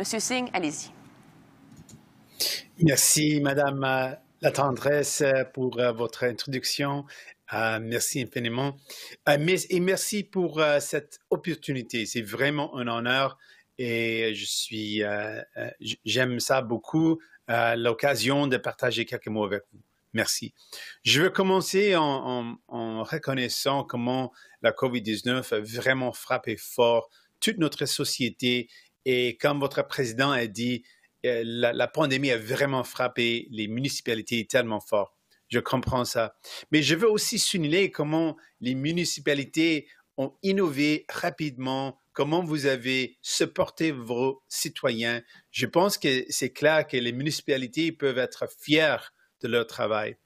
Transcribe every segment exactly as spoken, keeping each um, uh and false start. Monsieur Singh, allez-y. Merci, Madame Latendresse, pour votre introduction. Uh, merci infiniment. Uh, et merci pour uh, cette opportunité. C'est vraiment un honneur et je suis, uh, uh, j'aime ça beaucoup, uh, l'occasion de partager quelques mots avec vous. Merci. Je veux commencer en, en, en reconnaissant comment la COVID dix-neuf a vraiment frappé fort toute notre société et comme votre président a dit, la, la pandémie a vraiment frappé les municipalités tellement fort. Je comprends ça. Mais je veux aussi souligner comment les municipalités ont innové rapidement, comment vous avez supporté vos citoyens. Je pense que c'est clair que les municipalités peuvent être fières de leur travail.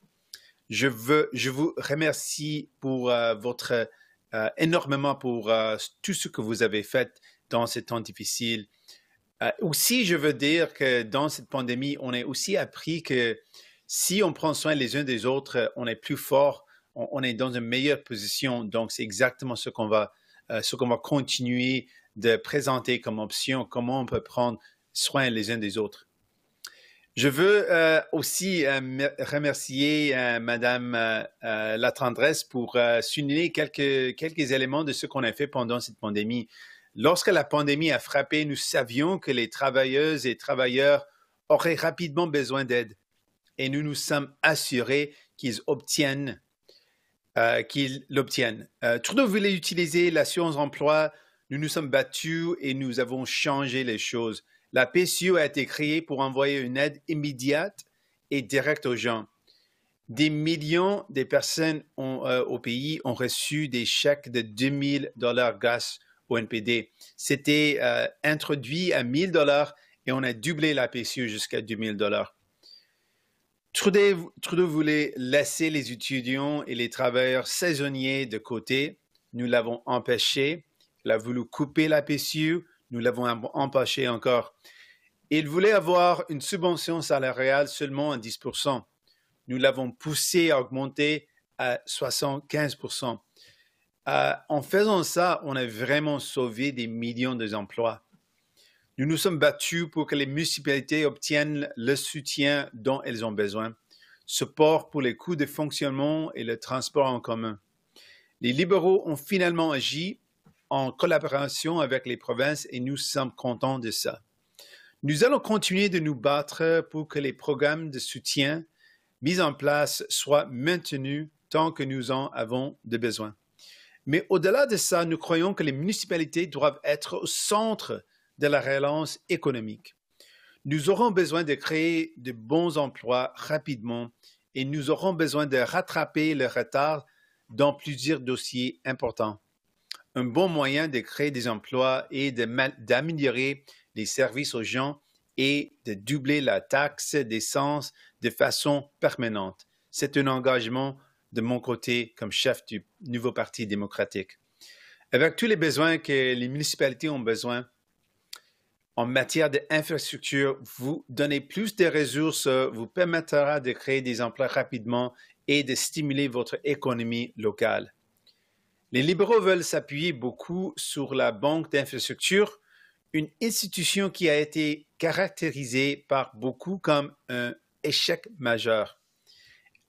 Je veux, je vous remercie pour euh, votre, euh, énormément pour euh, tout ce que vous avez fait dans ces temps difficiles. Euh, aussi, je veux dire que dans cette pandémie, on a aussi appris que si on prend soin les uns des autres, on est plus fort, on, on est dans une meilleure position. Donc, c'est exactement ce qu'on va, euh, ce qu'on va continuer de présenter comme option, comment on peut prendre soin les uns des autres. Je veux euh, aussi euh, remercier euh, Madame euh, euh, Latendresse pour euh, souligner quelques, quelques éléments de ce qu'on a fait pendant cette pandémie. Lorsque la pandémie a frappé, nous savions que les travailleuses et travailleurs auraient rapidement besoin d'aide et nous nous sommes assurés qu'ils obtiennent, euh, qu'ils l'obtiennent. Euh, Trudeau voulait utiliser l'assurance emploi, nous nous sommes battus et nous avons changé les choses. La P C U a été créée pour envoyer une aide immédiate et directe aux gens. Des millions de personnes ont, euh, au pays ont reçu des chèques de deux mille dollars grâce au N P D. C'était euh, introduit à mille dollars et on a doublé la P C U jusqu'à deux mille dollars. Trudeau, Trudeau voulait laisser les étudiants et les travailleurs saisonniers de côté. Nous l'avons empêché. Il a voulu couper la P C U. Nous l'avons empêché encore. Il voulait avoir une subvention salariale seulement à dix pour cent. Nous l'avons poussé à augmenter à soixante-quinze pour cent. Euh, en faisant ça, on a vraiment sauvé des millions d'emplois. Nous nous sommes battus pour que les municipalités obtiennent le soutien dont elles ont besoin, support pour les coûts de fonctionnement et le transport en commun. Les libéraux ont finalement agi en collaboration avec les provinces et nous sommes contents de ça. Nous allons continuer de nous battre pour que les programmes de soutien mis en place soient maintenus tant que nous en avons de besoin. Mais au-delà de ça, nous croyons que les municipalités doivent être au centre de la relance économique. Nous aurons besoin de créer de bons emplois rapidement et nous aurons besoin de rattraper le retard dans plusieurs dossiers importants. Un bon moyen de créer des emplois est d'améliorer les services aux gens et de doubler la taxe d'essence de façon permanente. C'est un engagement de mon côté comme chef du Nouveau Parti démocratique. Avec tous les besoins que les municipalités ont besoin en matière d'infrastructure, vous donner plus de ressources vous permettra de créer des emplois rapidement et de stimuler votre économie locale. Les libéraux veulent s'appuyer beaucoup sur la Banque d'infrastructure, une institution qui a été caractérisée par beaucoup comme un échec majeur.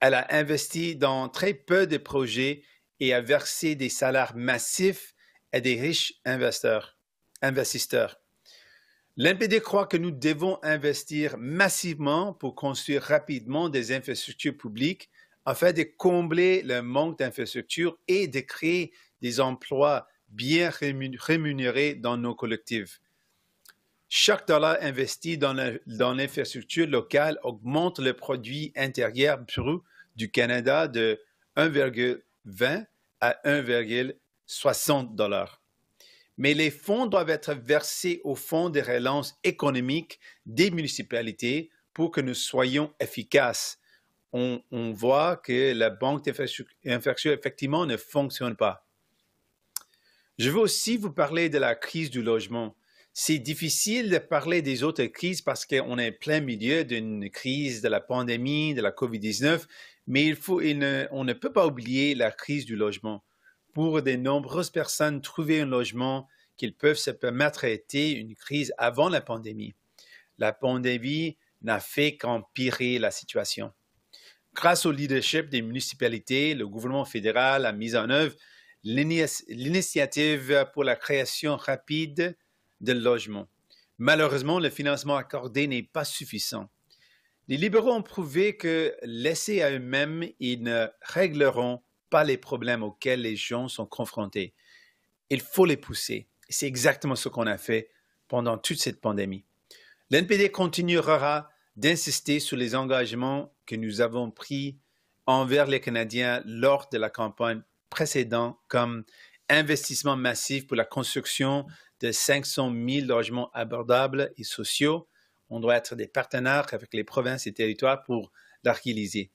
Elle a investi dans très peu de projets et a versé des salaires massifs à des riches investisseurs. L'N P D croit que nous devons investir massivement pour construire rapidement des infrastructures publiques afin de combler le manque d'infrastructures et de créer des emplois bien rémunérés dans nos collectifs. Chaque dollar investi dans l'infrastructure locale augmente le produit intérieur brut du Canada de un virgule vingt à un virgule soixante dollars. Mais les fonds doivent être versés au Fonds de relance économique des municipalités pour que nous soyons efficaces. On, on voit que la banque d'infrastructure, effectivement, ne fonctionne pas. Je veux aussi vous parler de la crise du logement. C'est difficile de parler des autres crises parce qu'on est en plein milieu d'une crise de la pandémie, de la COVID dix-neuf, mais il faut, il ne, on ne peut pas oublier la crise du logement. Pour de nombreuses personnes, trouver un logement qu'ils peuvent se permettre d'arrêter une crise avant la pandémie. La pandémie n'a fait qu'empirer la situation. Grâce au leadership des municipalités, le gouvernement fédéral a mis en œuvre l'initiative pour la création rapide de logements. Malheureusement, le financement accordé n'est pas suffisant. Les libéraux ont prouvé que, laissés à eux-mêmes, ils ne régleront pas les problèmes auxquels les gens sont confrontés. Il faut les pousser. C'est exactement ce qu'on a fait pendant toute cette pandémie. L'N P D continuera d'insister sur les engagements que nous avons pris envers les Canadiens lors de la campagne précédente, comme investissement massif pour la construction de cinq cent mille logements abordables et sociaux. On doit être des partenaires avec les provinces et territoires pour la réaliser.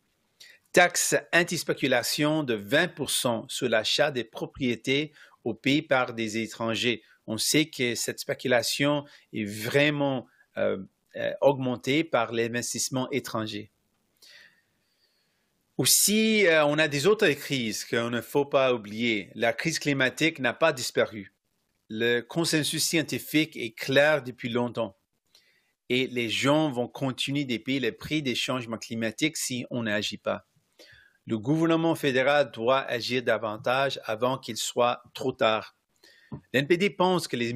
Taxe anti-spéculation de vingt pour cent sur l'achat des propriétés au pays par des étrangers. On sait que cette spéculation est vraiment euh, euh, augmentée par l'investissement étranger. Aussi, euh, on a des autres crises qu'on ne faut pas oublier. La crise climatique n'a pas disparu. Le consensus scientifique est clair depuis longtemps. Et les gens vont continuer de payer le prix des changements climatiques si on n'agit pas. Le gouvernement fédéral doit agir davantage avant qu'il soit trop tard. L'N P D pense que les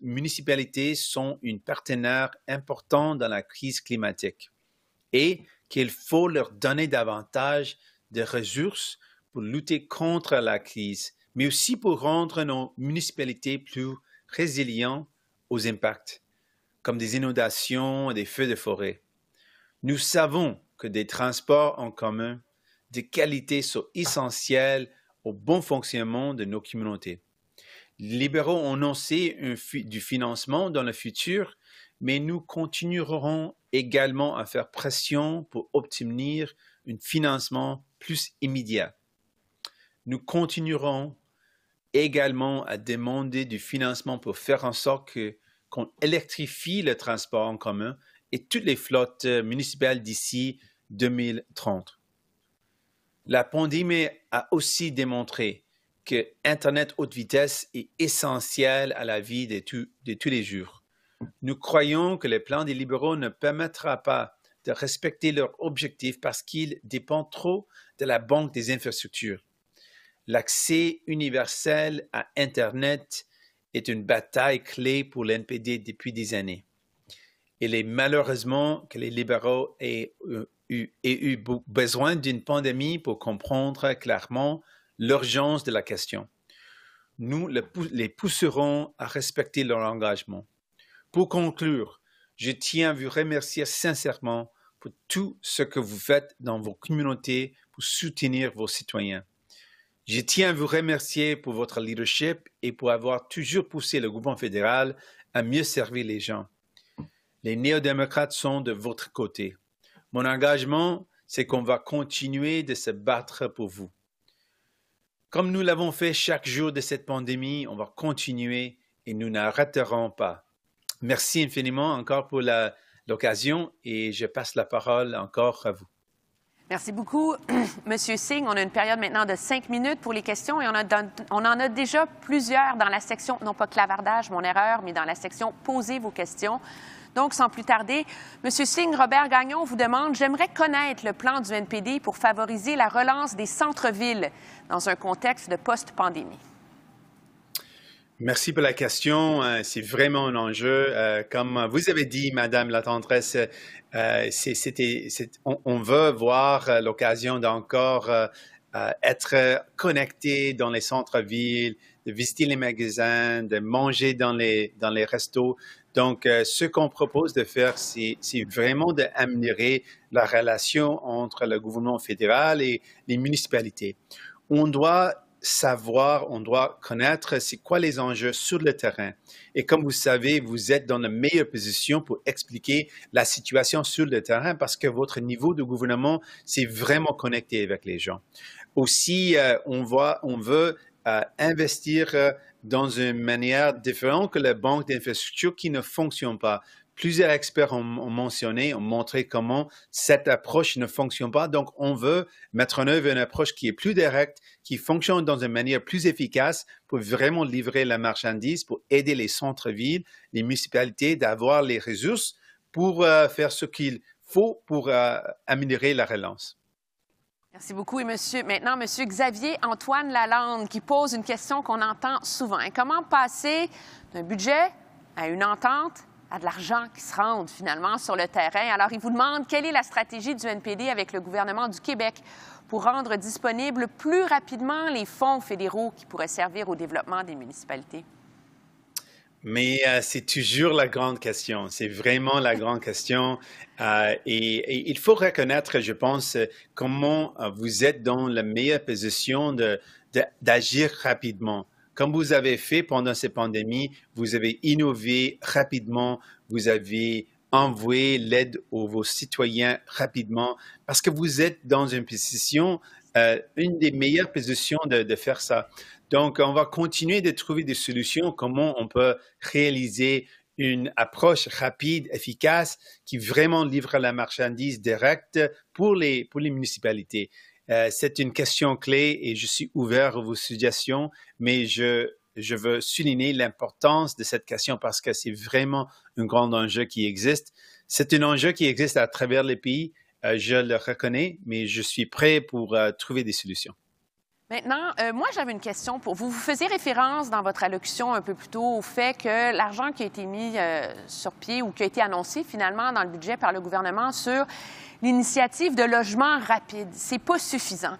municipalités sont une partenaire importante dans la crise climatique et qu'il faut leur donner davantage de ressources pour lutter contre la crise, mais aussi pour rendre nos municipalités plus résilientes aux impacts, comme des inondations et des feux de forêt. Nous savons que des transports en commun de qualité sont essentiels au bon fonctionnement de nos communautés. Les libéraux ont annoncé un fi- du financement dans le futur, mais nous continuerons également à faire pression pour obtenir un financement plus immédiat. Nous continuerons également à demander du financement pour faire en sorte que, qu'on électrifie le transport en commun et toutes les flottes municipales d'ici deux mille trente. La pandémie a aussi démontré que Internet haute vitesse est essentiel à la vie de, tout, de tous les jours. Nous croyons que le plan des libéraux ne permettra pas de respecter leurs objectifs parce qu'il dépend trop de la Banque des infrastructures. L'accès universel à Internet est une bataille clé pour l'N P D depuis des années. Il est malheureusement que les libéraux aient euh, et eu besoin d'une pandémie pour comprendre clairement l'urgence de la question. Nous les pousserons à respecter leur engagement. Pour conclure, je tiens à vous remercier sincèrement pour tout ce que vous faites dans vos communautés pour soutenir vos citoyens. Je tiens à vous remercier pour votre leadership et pour avoir toujours poussé le gouvernement fédéral à mieux servir les gens. Les néo-démocrates sont de votre côté. Mon engagement, c'est qu'on va continuer de se battre pour vous. Comme nous l'avons fait chaque jour de cette pandémie, on va continuer et nous n'arrêterons pas. Merci infiniment encore pour la, l'occasion et je passe la parole encore à vous. Merci beaucoup, Monsieur Singh. On a une période maintenant de cinq minutes pour les questions et on, a dans, on en a déjà plusieurs dans la section, non pas clavardage, mon erreur, mais dans la section « Posez vos questions ». Donc, sans plus tarder, M. Singh, Robert Gagnon vous demande « J'aimerais connaître le plan du N P D pour favoriser la relance des centres-villes dans un contexte de post-pandémie. » Merci pour la question. C'est vraiment un enjeu. Comme vous avez dit, Madame Latendresse, c'est, c'était, c'est, on, on veut voir l'occasion d'encore être connecté dans les centres-villes, de visiter les magasins, de manger dans les, dans les restos. Donc, euh, ce qu'on propose de faire, c'est, c'est vraiment d'améliorer la relation entre le gouvernement fédéral et les municipalités. On doit savoir, on doit connaître c'est quoi les enjeux sur le terrain. Et comme vous savez, vous êtes dans la meilleure position pour expliquer la situation sur le terrain parce que votre niveau de gouvernement, c'est vraiment connecté avec les gens. Aussi, euh, on, voit, on veut euh, investir euh, dans une manière différente que la banque d'infrastructure qui ne fonctionne pas. Plusieurs experts ont, ont mentionné, ont montré comment cette approche ne fonctionne pas. Donc, on veut mettre en œuvre une approche qui est plus directe, qui fonctionne dans une manière plus efficace pour vraiment livrer la marchandise, pour aider les centres-villes, les municipalités d'avoir les ressources pour euh, faire ce qu'il faut pour euh, améliorer la relance. Merci beaucoup. Et monsieur, maintenant, M. Xavier-Antoine Lalande, qui pose une question qu'on entend souvent. Comment passer d'un budget à une entente, à de l'argent qui se rende finalement sur le terrain? Alors, il vous demande quelle est la stratégie du N P D avec le gouvernement du Québec pour rendre disponibles plus rapidement les fonds fédéraux qui pourraient servir au développement des municipalités? Mais euh, c'est toujours la grande question. C'est vraiment la grande question. Euh, et, et il faut reconnaître, je pense, comment vous êtes dans la meilleure position de, de, d'agir rapidement. Comme vous avez fait pendant cette pandémie, vous avez innové rapidement, vous avez envoyé l'aide aux vos citoyens rapidement parce que vous êtes dans une position, euh, une des meilleures positions de, de faire ça. Donc, on va continuer de trouver des solutions, comment on peut réaliser une approche rapide, efficace, qui vraiment livre la marchandise directe pour les, pour les municipalités. Euh, c'est une question clé et je suis ouvert à vos suggestions, mais je, je veux souligner l'importance de cette question parce que c'est vraiment un grand enjeu qui existe. C'est un enjeu qui existe à travers les pays, euh, je le reconnais, mais je suis prêt pour euh, trouver des solutions. Maintenant, euh, moi, j'avais une question pour vous. Vous faisiez référence dans votre allocution un peu plus tôt au fait que l'argent qui a été mis euh, sur pied ou qui a été annoncé finalement dans le budget par le gouvernement sur l'initiative de logement rapide, c'est pas suffisant.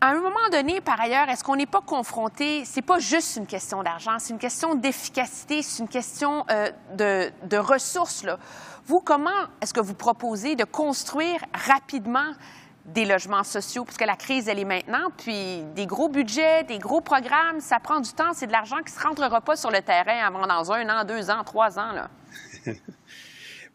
À un moment donné, par ailleurs, est-ce qu'on n'est pas confronté, c'est pas juste une question d'argent, c'est une question d'efficacité, c'est une question euh, de, de ressources, là. Vous, comment est-ce que vous proposez de construire rapidement des logements sociaux, parce que la crise, elle est maintenant, puis des gros budgets, des gros programmes, ça prend du temps, c'est de l'argent qui ne se rentrera pas sur le terrain avant dans un an, deux ans, trois ans, là.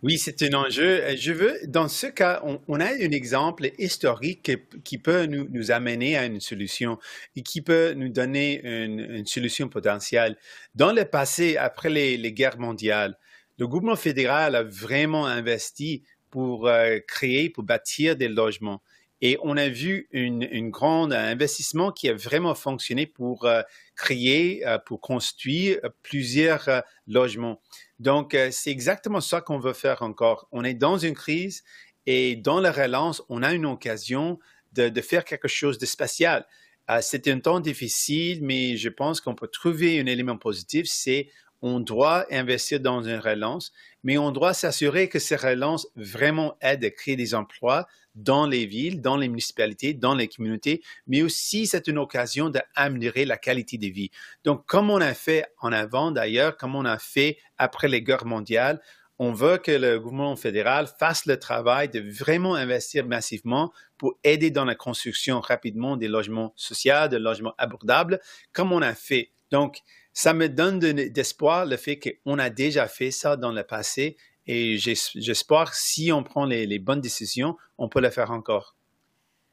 Oui, c'est un enjeu. Je veux, dans ce cas, on, on a un exemple historique qui, qui peut nous, nous amener à une solution et qui peut nous donner une, une solution potentielle. Dans le passé, après les, les guerres mondiales, le gouvernement fédéral a vraiment investi pour euh, créer, pour bâtir des logements. Et on a vu un grand investissement qui a vraiment fonctionné pour euh, créer, euh, pour construire plusieurs euh, logements. Donc, euh, c'est exactement ça qu'on veut faire encore. On est dans une crise et dans la relance, on a une occasion de, de faire quelque chose de spécial. Euh, c'est un temps difficile, mais je pense qu'on peut trouver un élément positif, c'est on doit investir dans une relance, mais on doit s'assurer que ces relances vraiment aident à créer des emplois dans les villes, dans les municipalités, dans les communautés, mais aussi c'est une occasion d'améliorer la qualité de vie. Donc, comme on a fait en avant d'ailleurs, comme on a fait après les guerres mondiales, on veut que le gouvernement fédéral fasse le travail de vraiment investir massivement pour aider dans la construction rapidement des logements sociaux, des logements abordables, comme on a fait. Donc, ça me donne de, d'espoir le fait qu'on a déjà fait ça dans le passé et j'espère que si on prend les, les bonnes décisions, on peut le faire encore.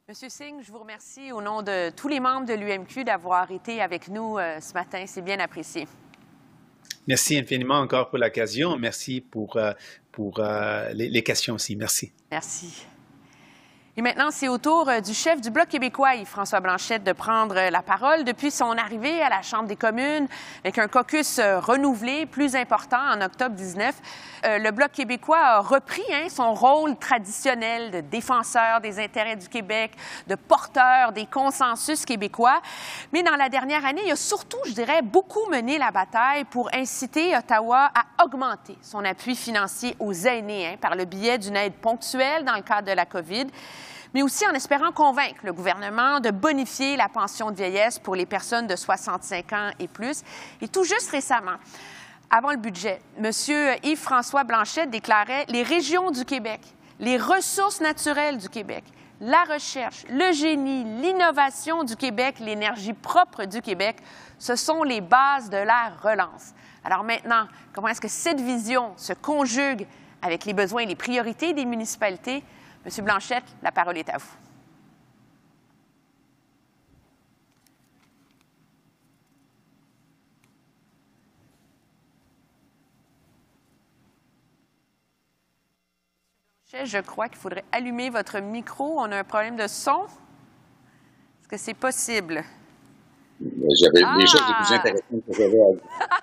Monsieur Singh, je vous remercie au nom de tous les membres de l'U M Q d'avoir été avec nous euh, ce matin. C'est bien apprécié. Merci infiniment encore pour l'occasion. Merci pour, euh, pour euh, les, les questions aussi. Merci. Merci. Et maintenant, c'est au tour du chef du Bloc québécois, Yves-François Blanchet, de prendre la parole. Depuis son arrivée à la Chambre des communes, avec un caucus renouvelé, plus important, en octobre dix-neuf, euh, le Bloc québécois a repris hein, son rôle traditionnel de défenseur des intérêts du Québec, de porteur des consensus québécois. Mais dans la dernière année, il a surtout, je dirais, beaucoup mené la bataille pour inciter Ottawa à augmenter son appui financier aux aînés hein, par le biais d'une aide ponctuelle dans le cadre de la COVID, mais aussi en espérant convaincre le gouvernement de bonifier la pension de vieillesse pour les personnes de soixante-cinq ans et plus. Et tout juste récemment, avant le budget, M. Yves-François Blanchet déclarait « Les régions du Québec, les ressources naturelles du Québec, la recherche, le génie, l'innovation du Québec, l'énergie propre du Québec, ce sont les bases de la relance. » Alors maintenant, comment est-ce que cette vision se conjugue avec les besoins et les priorités des municipalités? Monsieur Blanchet, la parole est à vous. Blanchet, je crois qu'il faudrait allumer votre micro. On a un problème de son. Est-ce que c'est possible? J'avais ah! les choses les plus intéressantes que j'avais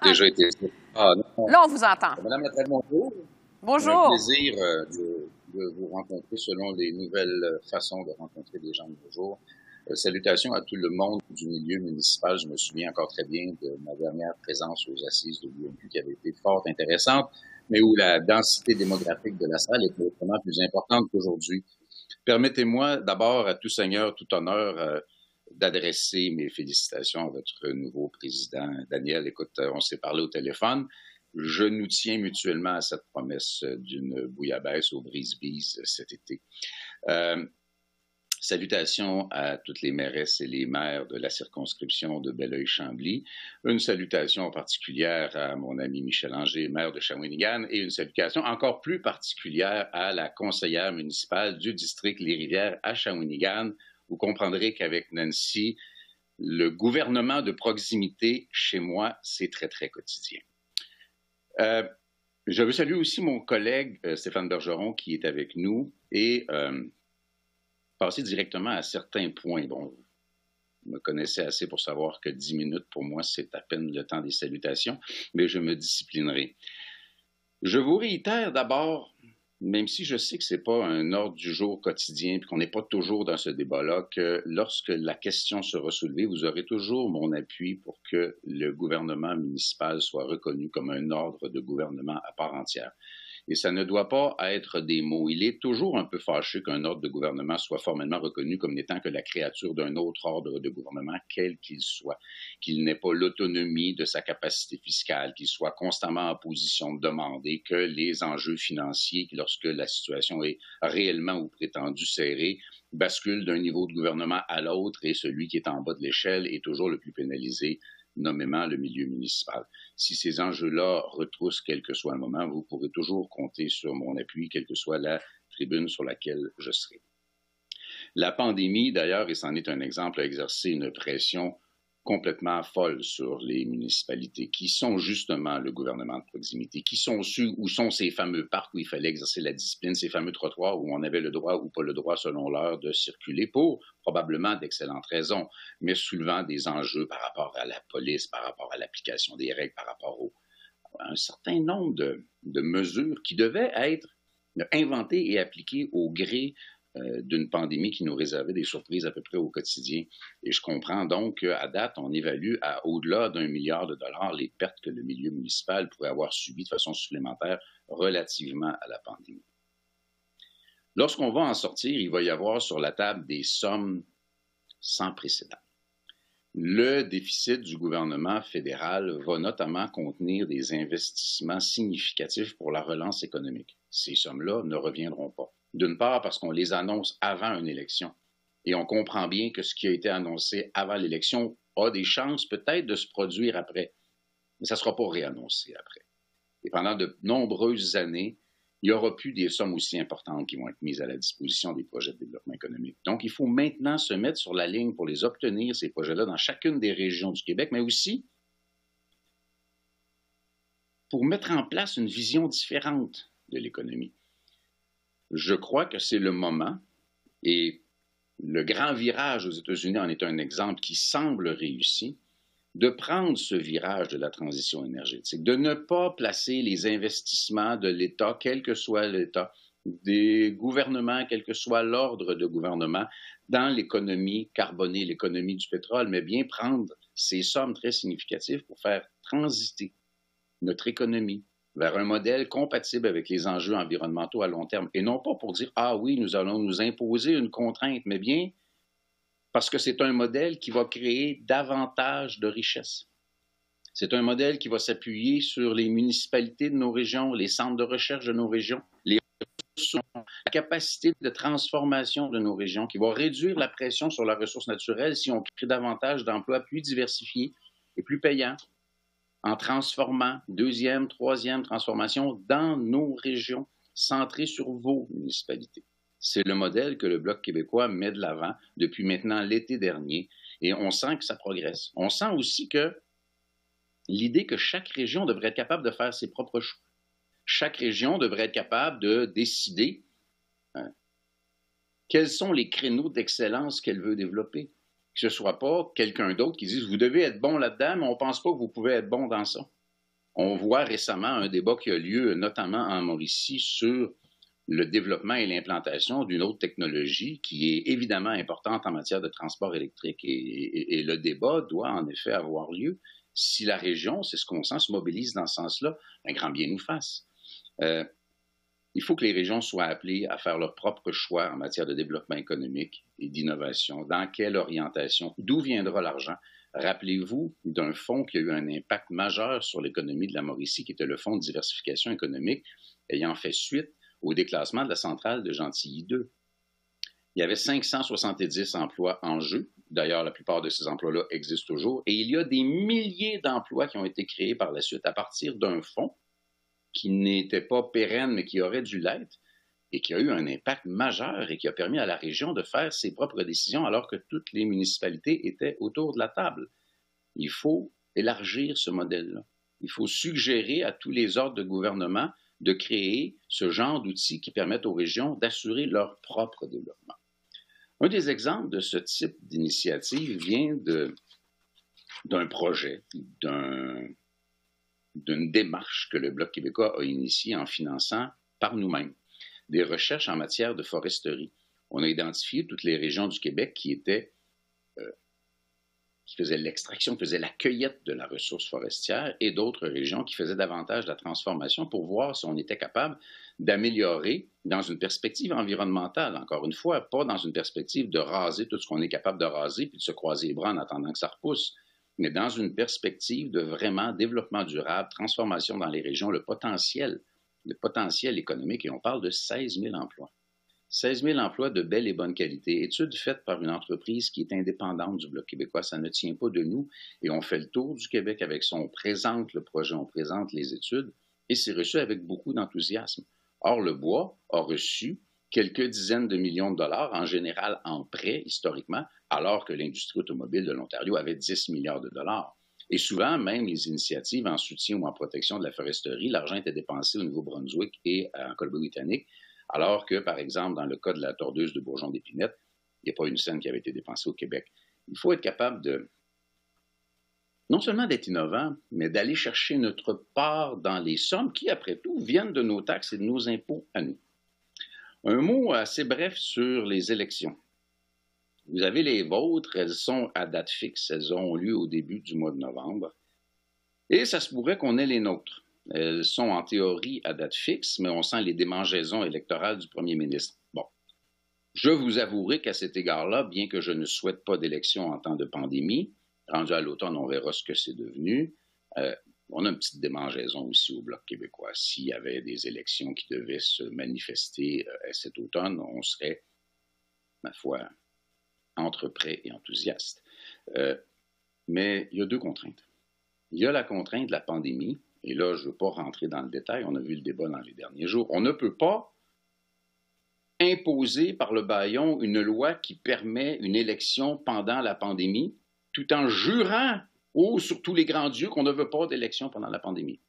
déjà été. Ah, non. Là, on vous entend. Madame Latendresse, bonjour. Bonjour. C'est un plaisir de, de vous rencontrer selon les nouvelles façons de rencontrer des gens de nos jours. Salutations à tout le monde du milieu municipal. Je me souviens encore très bien de ma dernière présence aux assises de l'U M Q qui avait été fort intéressante, mais où la densité démographique de la salle est probablement plus importante qu'aujourd'hui. Permettez-moi d'abord, à tout seigneur, tout honneur, euh, d'adresser mes félicitations à votre nouveau président, Daniel. Écoute, on s'est parlé au téléphone. Je nous tiens mutuellement à cette promesse d'une bouillabaisse au brise-bise cet été. Euh, Salutations à toutes les mairesses et les maires de la circonscription de Belœil-Chambly. Une salutation particulière à mon ami Michel Angers, maire de Shawinigan, et une salutation encore plus particulière à la conseillère municipale du district Les-Rivières à Shawinigan. Vous comprendrez qu'avec Nancy, le gouvernement de proximité, chez moi, c'est très, très quotidien. Euh, je veux saluer aussi mon collègue euh, Stéphane Bergeron qui est avec nous et... Euh, passer directement à certains points. Bon, vous me connaissez assez pour savoir que dix minutes, pour moi, c'est à peine le temps des salutations, mais je me disciplinerai. Je vous réitère d'abord, même si je sais que ce n'est pas un ordre du jour quotidien et qu'on n'est pas toujours dans ce débat-là, que lorsque la question sera soulevée, vous aurez toujours mon appui pour que le gouvernement municipal soit reconnu comme un ordre de gouvernement à part entière. Et ça ne doit pas être des mots. Il est toujours un peu fâché qu'un ordre de gouvernement soit formellement reconnu comme n'étant que la créature d'un autre ordre de gouvernement, quel qu'il soit, qu'il n'ait pas l'autonomie de sa capacité fiscale, qu'il soit constamment en position de demander que les enjeux financiers, lorsque la situation est réellement ou prétendue serrée, basculent d'un niveau de gouvernement à l'autre et celui qui est en bas de l'échelle est toujours le plus pénalisé, nommément le milieu municipal. Si ces enjeux-là retroussent quel que soit le moment, vous pourrez toujours compter sur mon appui, quelle que soit la tribune sur laquelle je serai. La pandémie, d'ailleurs, et c'en est un exemple, a exercé une pression complètement folle sur les municipalités, qui sont justement le gouvernement de proximité, qui sont su où sont ces fameux parcs où il fallait exercer la discipline, ces fameux trottoirs où on avait le droit ou pas le droit, selon l'heure, de circuler pour probablement d'excellentes raisons, mais soulevant des enjeux par rapport à la police, par rapport à l'application des règles, par rapport au, à un certain nombre de, de mesures qui devaient être inventées et appliquées au gré d'une pandémie qui nous réservait des surprises à peu près au quotidien. Et je comprends donc qu'à date, on évalue à au-delà d'un milliard de dollars les pertes que le milieu municipal pourrait avoir subies de façon supplémentaire relativement à la pandémie. Lorsqu'on va en sortir, il va y avoir sur la table des sommes sans précédent. Le déficit du gouvernement fédéral va notamment contenir des investissements significatifs pour la relance économique. Ces sommes-là ne reviendront pas. D'une part, parce qu'on les annonce avant une élection. Et on comprend bien que ce qui a été annoncé avant l'élection a des chances peut-être de se produire après. Mais ça ne sera pas réannoncé après. Et pendant de nombreuses années, il n'y aura plus des sommes aussi importantes qui vont être mises à la disposition des projets de développement économique. Donc, il faut maintenant se mettre sur la ligne pour les obtenir, ces projets-là, dans chacune des régions du Québec, mais aussi pour mettre en place une vision différente de l'économie. Je crois que c'est le moment, et le grand virage aux États-Unis en est un exemple qui semble réussi, de prendre ce virage de la transition énergétique, de ne pas placer les investissements de l'État, quel que soit l'État, des gouvernements, quel que soit l'ordre de gouvernement, dans l'économie carbonée, l'économie du pétrole, mais bien prendre ces sommes très significatives pour faire transiter notre économie vers un modèle compatible avec les enjeux environnementaux à long terme. Et non pas pour dire « Ah oui, nous allons nous imposer une contrainte », mais bien parce que c'est un modèle qui va créer davantage de richesses. C'est un modèle qui va s'appuyer sur les municipalités de nos régions, les centres de recherche de nos régions, les ressources, la capacité de transformation de nos régions, qui va réduire la pression sur la ressource naturelle si on crée davantage d'emplois plus diversifiés et plus payants, en transformant deuxième, troisième transformation dans nos régions, centrées sur vos municipalités. C'est le modèle que le Bloc québécois met de l'avant depuis maintenant l'été dernier, et on sent que ça progresse. On sent aussi que l'idée que chaque région devrait être capable de faire ses propres choix. Chaque région devrait être capable de décider Hein? Quels sont les créneaux d'excellence qu'elle veut développer? Que ce soit pas quelqu'un d'autre qui dise « Vous devez être bon là-dedans, mais on ne pense pas que vous pouvez être bon dans ça. » On voit récemment un débat qui a lieu, notamment en Mauricie, sur le développement et l'implantation d'une autre technologie qui est évidemment importante en matière de transport électrique. Et, et, et le débat doit en effet avoir lieu si la région, c'est ce qu'on sent, se mobilise dans ce sens-là, un grand bien nous fasse. Euh, il faut que les régions soient appelées à faire leur propre choix en matière de développement économique et d'innovation. Dans quelle orientation? D'où viendra l'argent? Rappelez-vous d'un fonds qui a eu un impact majeur sur l'économie de la Mauricie, qui était le Fonds de diversification économique, ayant fait suite au déclassement de la centrale de Gentilly deux. Il y avait cinq cent soixante-dix emplois en jeu. D'ailleurs, la plupart de ces emplois-là existent toujours. Et il y a des milliers d'emplois qui ont été créés par la suite à partir d'un fonds qui n'était pas pérenne, mais qui aurait dû l'être, et qui a eu un impact majeur et qui a permis à la région de faire ses propres décisions alors que toutes les municipalités étaient autour de la table. Il faut élargir ce modèle-là. Il faut suggérer à tous les ordres de gouvernement de créer ce genre d'outils qui permettent aux régions d'assurer leur propre développement. Un des exemples de ce type d'initiative vient d'un projet, d'une un, démarche que le Bloc québécois a initiée en finançant par nous-mêmes des recherches en matière de foresterie. On a identifié toutes les régions du Québec qui étaient, euh, qui faisaient l'extraction, qui faisaient la cueillette de la ressource forestière et d'autres régions qui faisaient davantage de la transformation pour voir si on était capable d'améliorer dans une perspective environnementale, encore une fois, pas dans une perspective de raser tout ce qu'on est capable de raser puis de se croiser les bras en attendant que ça repousse, mais dans une perspective de vraiment développement durable, transformation dans les régions, le potentiel le potentiel économique, et on parle de seize mille emplois. seize mille emplois de belle et bonne qualité. Étude faite par une entreprise qui est indépendante du Bloc québécois, ça ne tient pas de nous, et on fait le tour du Québec avec ça, on présente le projet, on présente les études, et c'est reçu avec beaucoup d'enthousiasme. Or, le bois a reçu quelques dizaines de millions de dollars, en général en prêt, historiquement, alors que l'industrie automobile de l'Ontario avait dix milliards de dollars. Et souvent, même les initiatives en soutien ou en protection de la foresterie, l'argent était dépensé au Nouveau-Brunswick et en Colombie-Britannique, alors que, par exemple, dans le cas de la tordeuse de Bourgeon d'Épinette, il n'y a pas une scène qui avait été dépensée au Québec. Il faut être capable de, non seulement d'être innovant, mais d'aller chercher notre part dans les sommes qui, après tout, viennent de nos taxes et de nos impôts à nous. Un mot assez bref sur les élections. Vous avez les vôtres, elles sont à date fixe, elles ont lieu au début du mois de novembre. Et ça se pourrait qu'on ait les nôtres. Elles sont en théorie à date fixe, mais on sent les démangeaisons électorales du premier ministre. Bon, je vous avouerai qu'à cet égard-là, bien que je ne souhaite pas d'élection en temps de pandémie, rendu à l'automne, on verra ce que c'est devenu, euh, on a une petite démangeaison aussi au Bloc québécois. S'il y avait des élections qui devaient se manifester euh, cet automne, on serait, ma foi, entre prêts et enthousiastes. Euh, mais il y a deux contraintes. Il y a la contrainte de la pandémie, et là, je ne veux pas rentrer dans le détail, on a vu le débat dans les derniers jours. On ne peut pas imposer par le bâillon une loi qui permet une élection pendant la pandémie, tout en jurant, oh, sur tous les grands dieux, qu'on ne veut pas d'élection pendant la pandémie.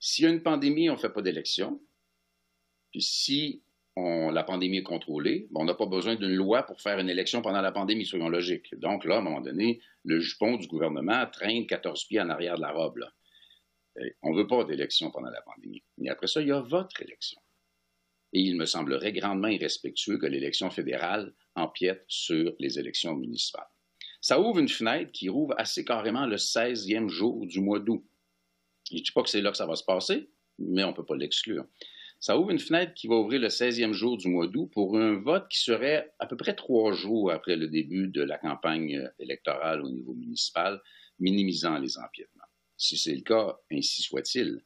S'il y a une pandémie, on ne fait pas d'élection. Puis si On, la pandémie est contrôlée, on n'a pas besoin d'une loi pour faire une élection pendant la pandémie, soyons logiques. Donc là, à un moment donné, le jupon du gouvernement traîne quatorze pieds en arrière de la robe. Là. On ne veut pas d'élection pendant la pandémie. Mais après ça, il y a votre élection. Et il me semblerait grandement irrespectueux que l'élection fédérale empiète sur les élections municipales. Ça ouvre une fenêtre qui rouvre assez carrément le seizième jour du mois d'août. Je ne dis pas que c'est là que ça va se passer, mais on ne peut pas l'exclure. Ça ouvre une fenêtre qui va ouvrir le seizième jour du mois d'août pour un vote qui serait à peu près trois jours après le début de la campagne électorale au niveau municipal, minimisant les empiètements. Si c'est le cas, ainsi soit-il.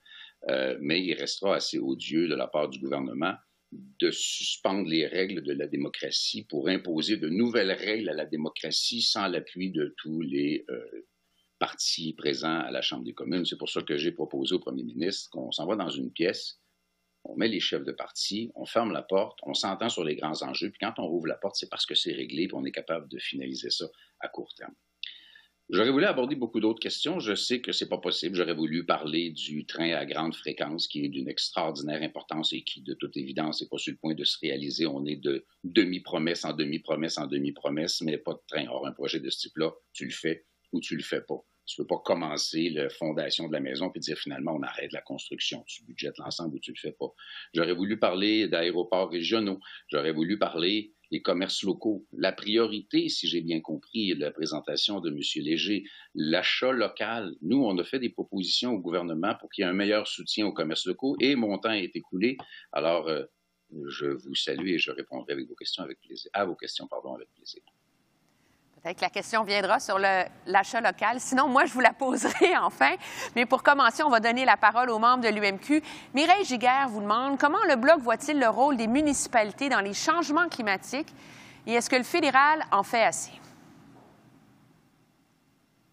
Euh, mais il restera assez odieux de la part du gouvernement de suspendre les règles de la démocratie pour imposer de nouvelles règles à la démocratie sans l'appui de tous les euh, partis présents à la Chambre des communes. C'est pour ça que j'ai proposé au premier ministre qu'on s'en va dans une pièce. On met les chefs de parti, on ferme la porte, on s'entend sur les grands enjeux, puis quand on rouvre la porte, c'est parce que c'est réglé, puis on est capable de finaliser ça à court terme. J'aurais voulu aborder beaucoup d'autres questions. Je sais que c'est pas possible. J'aurais voulu parler du train à grande fréquence qui est d'une extraordinaire importance et qui, de toute évidence, n'est pas sur le point de se réaliser. On est de demi-promesse en demi-promesse en demi-promesse, mais pas de train. Or, un projet de ce type-là, tu le fais ou tu le fais pas. Tu ne peux pas commencer la fondation de la maison puis dire finalement on arrête la construction, tu budgètes l'ensemble ou tu ne le fais pas. J'aurais voulu parler d'aéroports régionaux, j'aurais voulu parler des commerces locaux. La priorité, si j'ai bien compris la présentation de M. Léger, l'achat local. Nous, on a fait des propositions au gouvernement pour qu'il y ait un meilleur soutien aux commerces locaux et mon temps est écoulé. Alors, euh, je vous salue et je répondrai avec vos questions avec plaisir. à vos questions pardon, avec plaisir. Peut-être que la question viendra sur l'achat local. Sinon, moi, je vous la poserai enfin. Mais pour commencer, on va donner la parole aux membres de l'U M Q. Mireille Giguère vous demande comment le Bloc voit-il le rôle des municipalités dans les changements climatiques et est-ce que le fédéral en fait assez?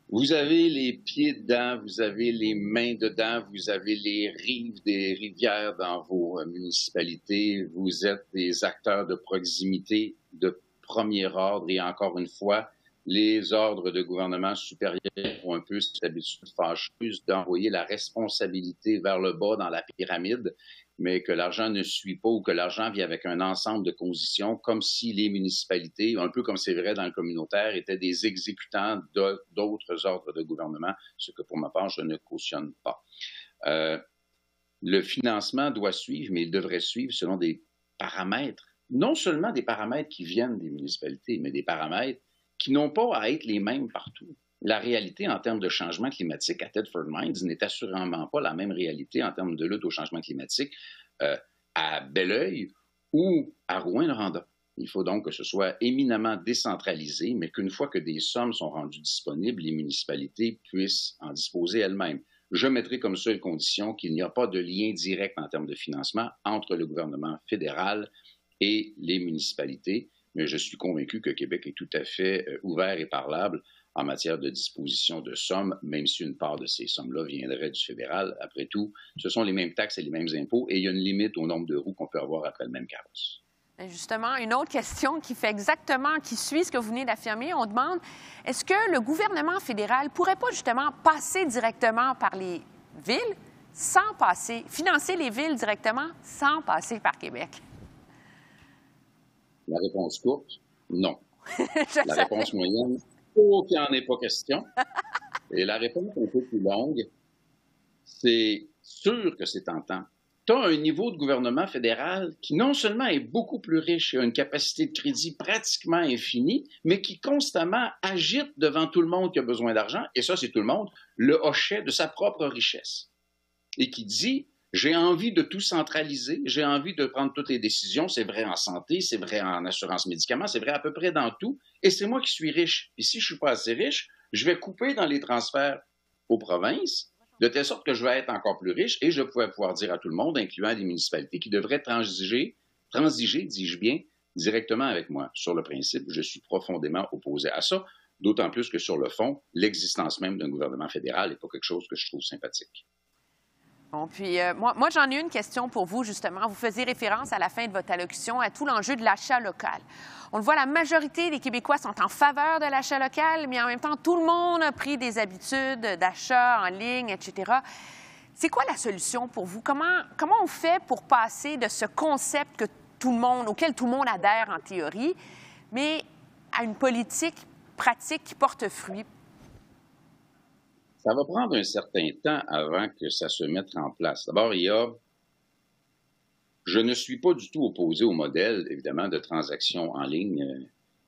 Vous avez les pieds dedans, vous avez les mains dedans, vous avez les rives des rivières dans vos municipalités. Vous êtes des acteurs de proximité, de premier ordre et encore une fois, les ordres de gouvernement supérieur ont un peu cette habitude fâcheuse d'envoyer la responsabilité vers le bas dans la pyramide, mais que l'argent ne suit pas ou que l'argent vient avec un ensemble de conditions, comme si les municipalités, un peu comme c'est vrai dans le communautaire, étaient des exécutants d'autres ordres de gouvernement, ce que pour ma part, je ne cautionne pas. Euh, le financement doit suivre, mais il devrait suivre selon des paramètres, non seulement des paramètres qui viennent des municipalités, mais des paramètres qui n'ont pas à être les mêmes partout. La réalité en termes de changement climatique à Tedford Minds n'est assurément pas la même réalité en termes de lutte au changement climatique euh, à Belœil ou à Rouen Noranda. Il faut donc que ce soit éminemment décentralisé, mais qu'une fois que des sommes sont rendues disponibles, les municipalités puissent en disposer elles-mêmes. Je mettrai comme seule condition qu'il n'y a pas de lien direct en termes de financement entre le gouvernement fédéral et les municipalités, mais je suis convaincu que Québec est tout à fait ouvert et parlable en matière de disposition de sommes, même si une part de ces sommes-là viendrait du fédéral. Après tout, ce sont les mêmes taxes et les mêmes impôts, et il y a une limite au nombre de roues qu'on peut avoir après le même carrosse. Justement, une autre question qui fait exactement, qui suit ce que vous venez d'affirmer. On demande, est-ce que le gouvernement fédéral pourrait pas justement passer directement par les villes sans passer, financer les villes directement sans passer par Québec? La réponse courte, non. La réponse moyenne, oh, qu'il n'en est pas question. Et la réponse un peu plus longue, c'est sûr que c'est tentant. Tu as un niveau de gouvernement fédéral qui non seulement est beaucoup plus riche et a une capacité de crédit pratiquement infinie, mais qui constamment agite devant tout le monde qui a besoin d'argent, et ça c'est tout le monde, le hochet de sa propre richesse. Et qui dit... j'ai envie de tout centraliser, j'ai envie de prendre toutes les décisions, c'est vrai en santé, c'est vrai en assurance médicaments, c'est vrai à peu près dans tout, et c'est moi qui suis riche. Et si je ne suis pas assez riche, je vais couper dans les transferts aux provinces, de telle sorte que je vais être encore plus riche, et je vais pouvoir dire à tout le monde, incluant les municipalités, qui devraient transiger, transiger, dis-je bien, directement avec moi. Sur le principe, je suis profondément opposé à ça, d'autant plus que sur le fond, l'existence même d'un gouvernement fédéral n'est pas quelque chose que je trouve sympathique. Bon, puis euh, moi, moi j'en ai une question pour vous, justement. Vous faisiez référence à la fin de votre allocution à tout l'enjeu de l'achat local. On le voit, la majorité des Québécois sont en faveur de l'achat local, mais en même temps, tout le monde a pris des habitudes d'achat en ligne, et cetera. C'est quoi la solution pour vous? Comment, comment on fait pour passer de ce concept que tout le monde, auquel tout le monde adhère en théorie, mais à une politique pratique qui porte fruit? Ça va prendre un certain temps avant que ça se mette en place. D'abord, il y a... je ne suis pas du tout opposé au modèle, évidemment, de transactions en ligne,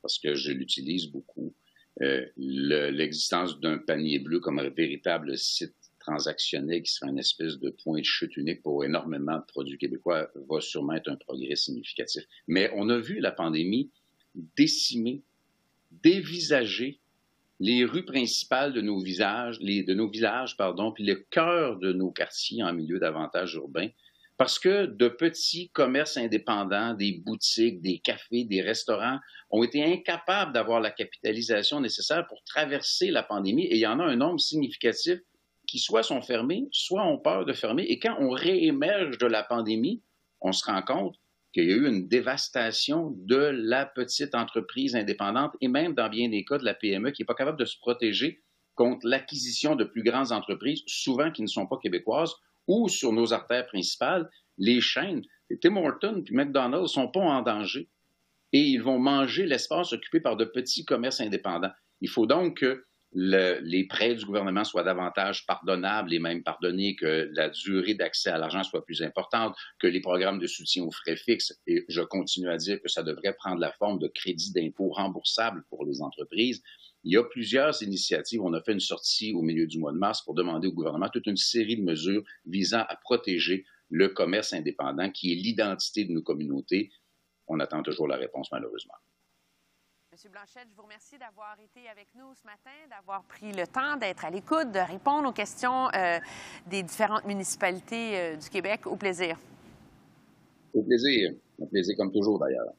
parce que je l'utilise beaucoup. Euh, l'existence d'un panier bleu comme un véritable site transactionnel qui serait une espèce de point de chute unique pour énormément de produits québécois va sûrement être un progrès significatif. Mais on a vu la pandémie décimer, dévisager les rues principales de nos, visages, les, de nos villages, pardon, puis le cœur de nos quartiers en milieu davantage urbain, parce que de petits commerces indépendants, des boutiques, des cafés, des restaurants, ont été incapables d'avoir la capitalisation nécessaire pour traverser la pandémie, et il y en a un nombre significatif qui soit sont fermés, soit ont peur de fermer, et quand on réémerge de la pandémie, on se rend compte qu'il y a eu une dévastation de la petite entreprise indépendante et même dans bien des cas de la P M E qui n'est pas capable de se protéger contre l'acquisition de plus grandes entreprises, souvent qui ne sont pas québécoises, ou sur nos artères principales, les chaînes. Tim Hortons et McDonald's ne sont pas en danger et ils vont manger l'espace occupé par de petits commerces indépendants. Il faut donc que le, les prêts du gouvernement soient davantage pardonnables et même pardonnés, que la durée d'accès à l'argent soit plus importante, que les programmes de soutien aux frais fixes, et je continue à dire que ça devrait prendre la forme de crédits d'impôt remboursables pour les entreprises. Il y a plusieurs initiatives. On a fait une sortie au milieu du mois de mars pour demander au gouvernement toute une série de mesures visant à protéger le commerce indépendant, qui est l'identité de nos communautés. On attend toujours la réponse, malheureusement. Monsieur Blanchet, je vous remercie d'avoir été avec nous ce matin, d'avoir pris le temps d'être à l'écoute, de répondre aux questions euh, des différentes municipalités euh, du Québec. Au plaisir. Au plaisir. Au plaisir, comme toujours, d'ailleurs.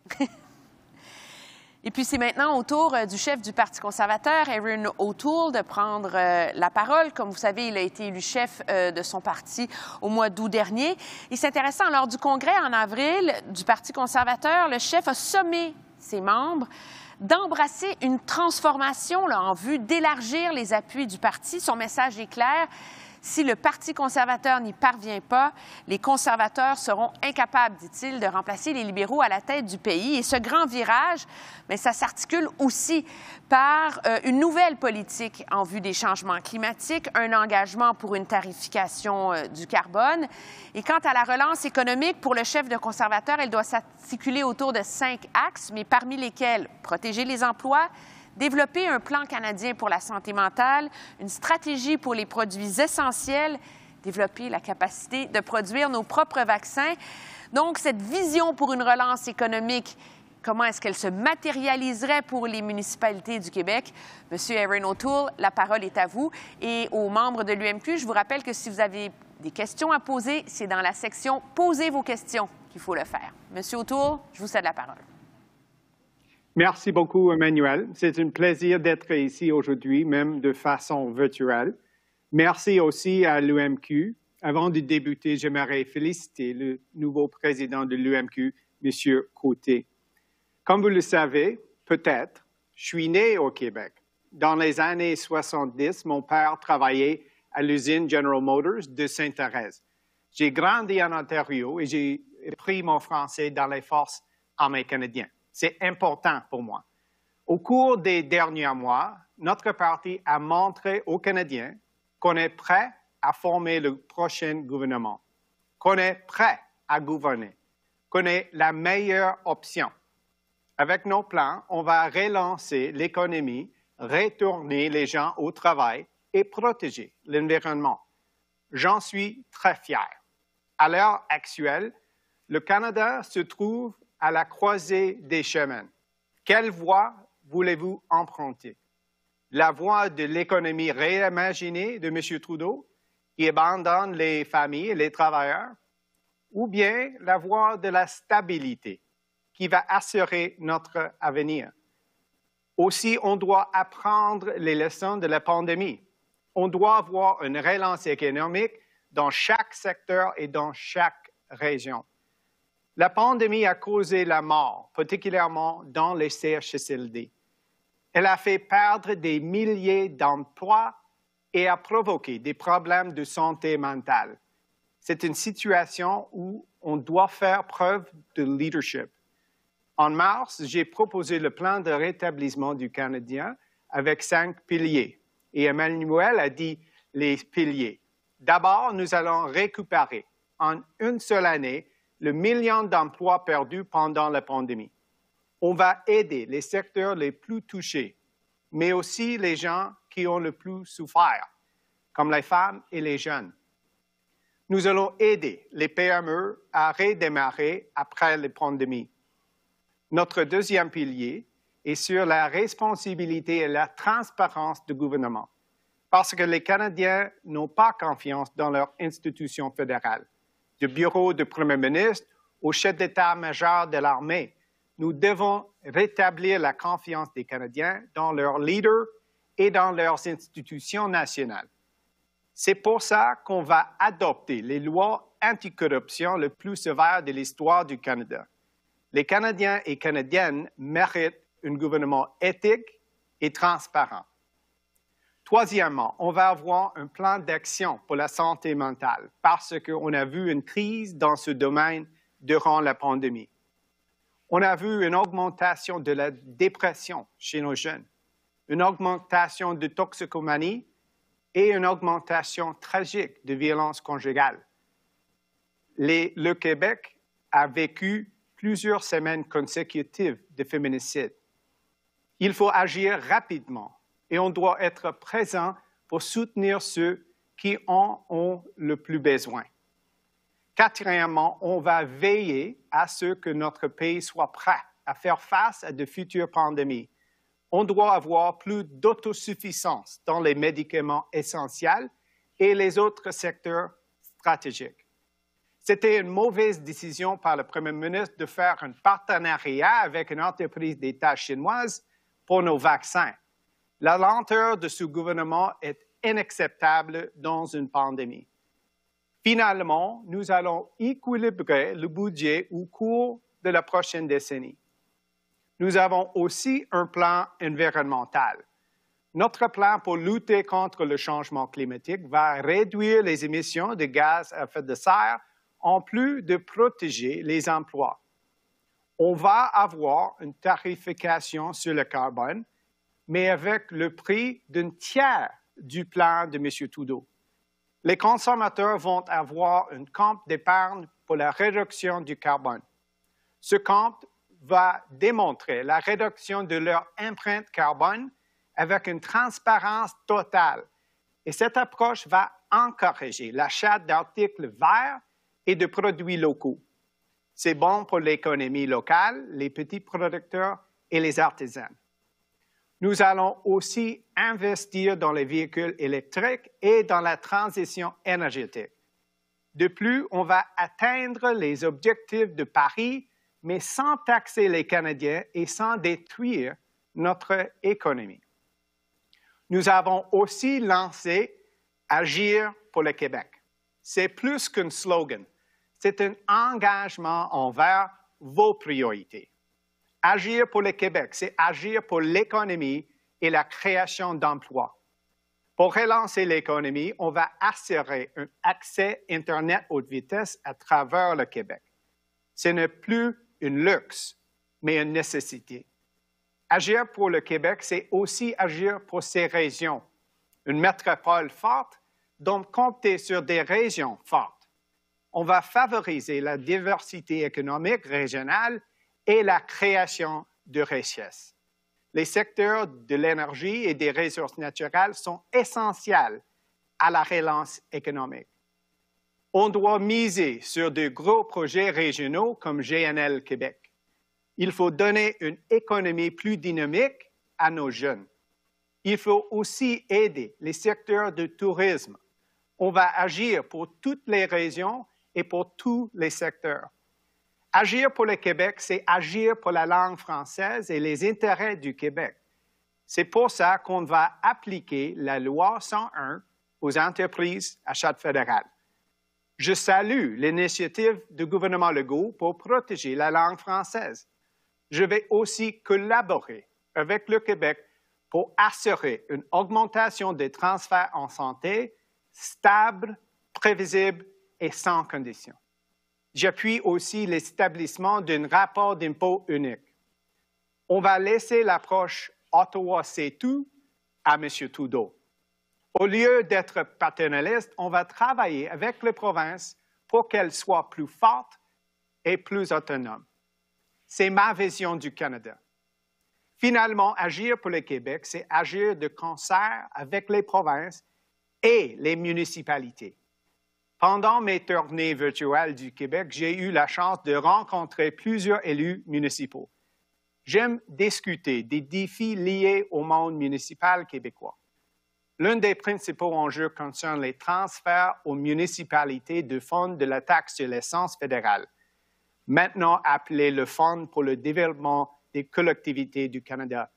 Et puis, c'est maintenant au tour du chef du Parti conservateur, Erin O'Toole, de prendre euh, la parole. Comme vous savez, il a été élu chef euh, de son parti au mois d'août dernier. Et c'est intéressant, lors du congrès en avril du Parti conservateur, le chef a sommé ses membres d'embrasser une transformation là, en vue d'élargir les appuis du parti. Son message est clair. Si le Parti conservateur n'y parvient pas, les conservateurs seront incapables, dit-il, de remplacer les libéraux à la tête du pays. Et ce grand virage, mais ça s'articule aussi par euh, une nouvelle politique en vue des changements climatiques, un engagement pour une tarification euh, du carbone. Et quant à la relance économique, pour le chef de conservateur, elle doit s'articuler autour de cinq axes, mais parmi lesquels protéger les emplois, développer un plan canadien pour la santé mentale, une stratégie pour les produits essentiels, développer la capacité de produire nos propres vaccins. Donc, cette vision pour une relance économique, comment est-ce qu'elle se matérialiserait pour les municipalités du Québec? Monsieur Aaron O'Toole, la parole est à vous. Et aux membres de l'U M Q, je vous rappelle que si vous avez des questions à poser, c'est dans la section « Posez vos questions » qu'il faut le faire. Monsieur O'Toole, je vous cède la parole. Merci beaucoup, Emmanuel. C'est un plaisir d'être ici aujourd'hui, même de façon virtuelle. Merci aussi à l'U M Q. Avant de débuter, j'aimerais féliciter le nouveau président de l'U M Q, M. Côté. Comme vous le savez, peut-être, je suis né au Québec. Dans les années soixante-dix, mon père travaillait à l'usine General Motors de Sainte-Thérèse. J'ai grandi en Ontario et j'ai pris mon français dans les forces armées canadiennes. C'est important pour moi. Au cours des derniers mois, notre parti a montré aux Canadiens qu'on est prêt à former le prochain gouvernement, qu'on est prêt à gouverner, qu'on est la meilleure option. Avec nos plans, on va relancer l'économie, retourner les gens au travail et protéger l'environnement. J'en suis très fier. À l'heure actuelle, le Canada se trouve à la croisée des chemins. Quelle voie voulez-vous emprunter? La voie de l'économie réimaginée de M. Trudeau, qui abandonne les familles et les travailleurs, ou bien la voie de la stabilité, qui va assurer notre avenir? Aussi, on doit apprendre les leçons de la pandémie. On doit avoir une relance économique dans chaque secteur et dans chaque région. La pandémie a causé la mort, particulièrement dans les C H S L D. Elle a fait perdre des milliers d'emplois et a provoqué des problèmes de santé mentale. C'est une situation où on doit faire preuve de leadership. En mars, j'ai proposé le plan de rétablissement du Canadien avec cinq piliers. Et Emmanuel a dit les piliers. D'abord, nous allons récupérer en une seule année le million d'emplois perdus pendant la pandémie. On va aider les secteurs les plus touchés, mais aussi les gens qui ont le plus souffert, comme les femmes et les jeunes. Nous allons aider les P M E à redémarrer après la pandémie. Notre deuxième pilier est sur la responsabilité et la transparence du gouvernement, parce que les Canadiens n'ont pas confiance dans leurs institutions fédérales. Du bureau du premier ministre au chef d'état-major de l'armée. Nous devons rétablir la confiance des Canadiens dans leurs leaders et dans leurs institutions nationales. C'est pour ça qu'on va adopter les lois anticorruption les plus sévères de l'histoire du Canada. Les Canadiens et Canadiennes méritent un gouvernement éthique et transparent. Troisièmement, on va avoir un plan d'action pour la santé mentale parce qu'on a vu une crise dans ce domaine durant la pandémie. On a vu une augmentation de la dépression chez nos jeunes, une augmentation de toxicomanie et une augmentation tragique de violence conjugale. Les, le Québec a vécu plusieurs semaines consécutives de féminicides. Il faut agir rapidement. Et on doit être présent pour soutenir ceux qui en ont le plus besoin. Quatrièmement, on va veiller à ce que notre pays soit prêt à faire face à de futures pandémies. On doit avoir plus d'autosuffisance dans les médicaments essentiels et les autres secteurs stratégiques. C'était une mauvaise décision par le Premier ministre de faire un partenariat avec une entreprise d'État chinoise pour nos vaccins. La lenteur de ce gouvernement est inacceptable dans une pandémie. Finalement, nous allons équilibrer le budget au cours de la prochaine décennie. Nous avons aussi un plan environnemental. Notre plan pour lutter contre le changement climatique va réduire les émissions de gaz à effet de serre en plus de protéger les emplois. On va avoir une tarification sur le carbone, mais avec le prix d'un tiers du plan de M. Trudeau. Les consommateurs vont avoir un compte d'épargne pour la réduction du carbone. Ce compte va démontrer la réduction de leur empreinte carbone avec une transparence totale. Et cette approche va encourager l'achat d'articles verts et de produits locaux. C'est bon pour l'économie locale, les petits producteurs et les artisans. Nous allons aussi investir dans les véhicules électriques et dans la transition énergétique. De plus, on va atteindre les objectifs de Paris, mais sans taxer les Canadiens et sans détruire notre économie. Nous avons aussi lancé « Agir pour le Québec ». C'est plus qu'un slogan, c'est un engagement envers vos priorités. Agir pour le Québec, c'est agir pour l'économie et la création d'emplois. Pour relancer l'économie, on va assurer un accès Internet haute vitesse à travers le Québec. Ce n'est plus une luxe, mais une nécessité. Agir pour le Québec, c'est aussi agir pour ces régions. Une métropole forte, donc compter sur des régions fortes. On va favoriser la diversité économique régionale et la création de richesses. Les secteurs de l'énergie et des ressources naturelles sont essentiels à la relance économique. On doit miser sur de gros projets régionaux comme G N L Québec. Il faut donner une économie plus dynamique à nos jeunes. Il faut aussi aider les secteurs du tourisme. On va agir pour toutes les régions et pour tous les secteurs. Agir pour le Québec, c'est agir pour la langue française et les intérêts du Québec. C'est pour ça qu'on va appliquer la loi cent un aux entreprises à charte fédérale. Je salue l'initiative du gouvernement Legault pour protéger la langue française. Je vais aussi collaborer avec le Québec pour assurer une augmentation des transferts en santé stable, prévisible et sans condition. J'appuie aussi l'établissement d'un rapport d'impôt unique. On va laisser l'approche « Ottawa, c'est tout » à M. Trudeau. Au lieu d'être paternaliste, on va travailler avec les provinces pour qu'elles soient plus fortes et plus autonomes. C'est ma vision du Canada. Finalement, agir pour le Québec, c'est agir de concert avec les provinces et les municipalités. Pendant mes tournées virtuelles du Québec, j'ai eu la chance de rencontrer plusieurs élus municipaux. J'aime discuter des défis liés au monde municipal québécois. L'un des principaux enjeux concerne les transferts aux municipalités de fonds de la taxe sur l'essence fédérale, maintenant appelé le Fonds pour le développement des collectivités du Canada.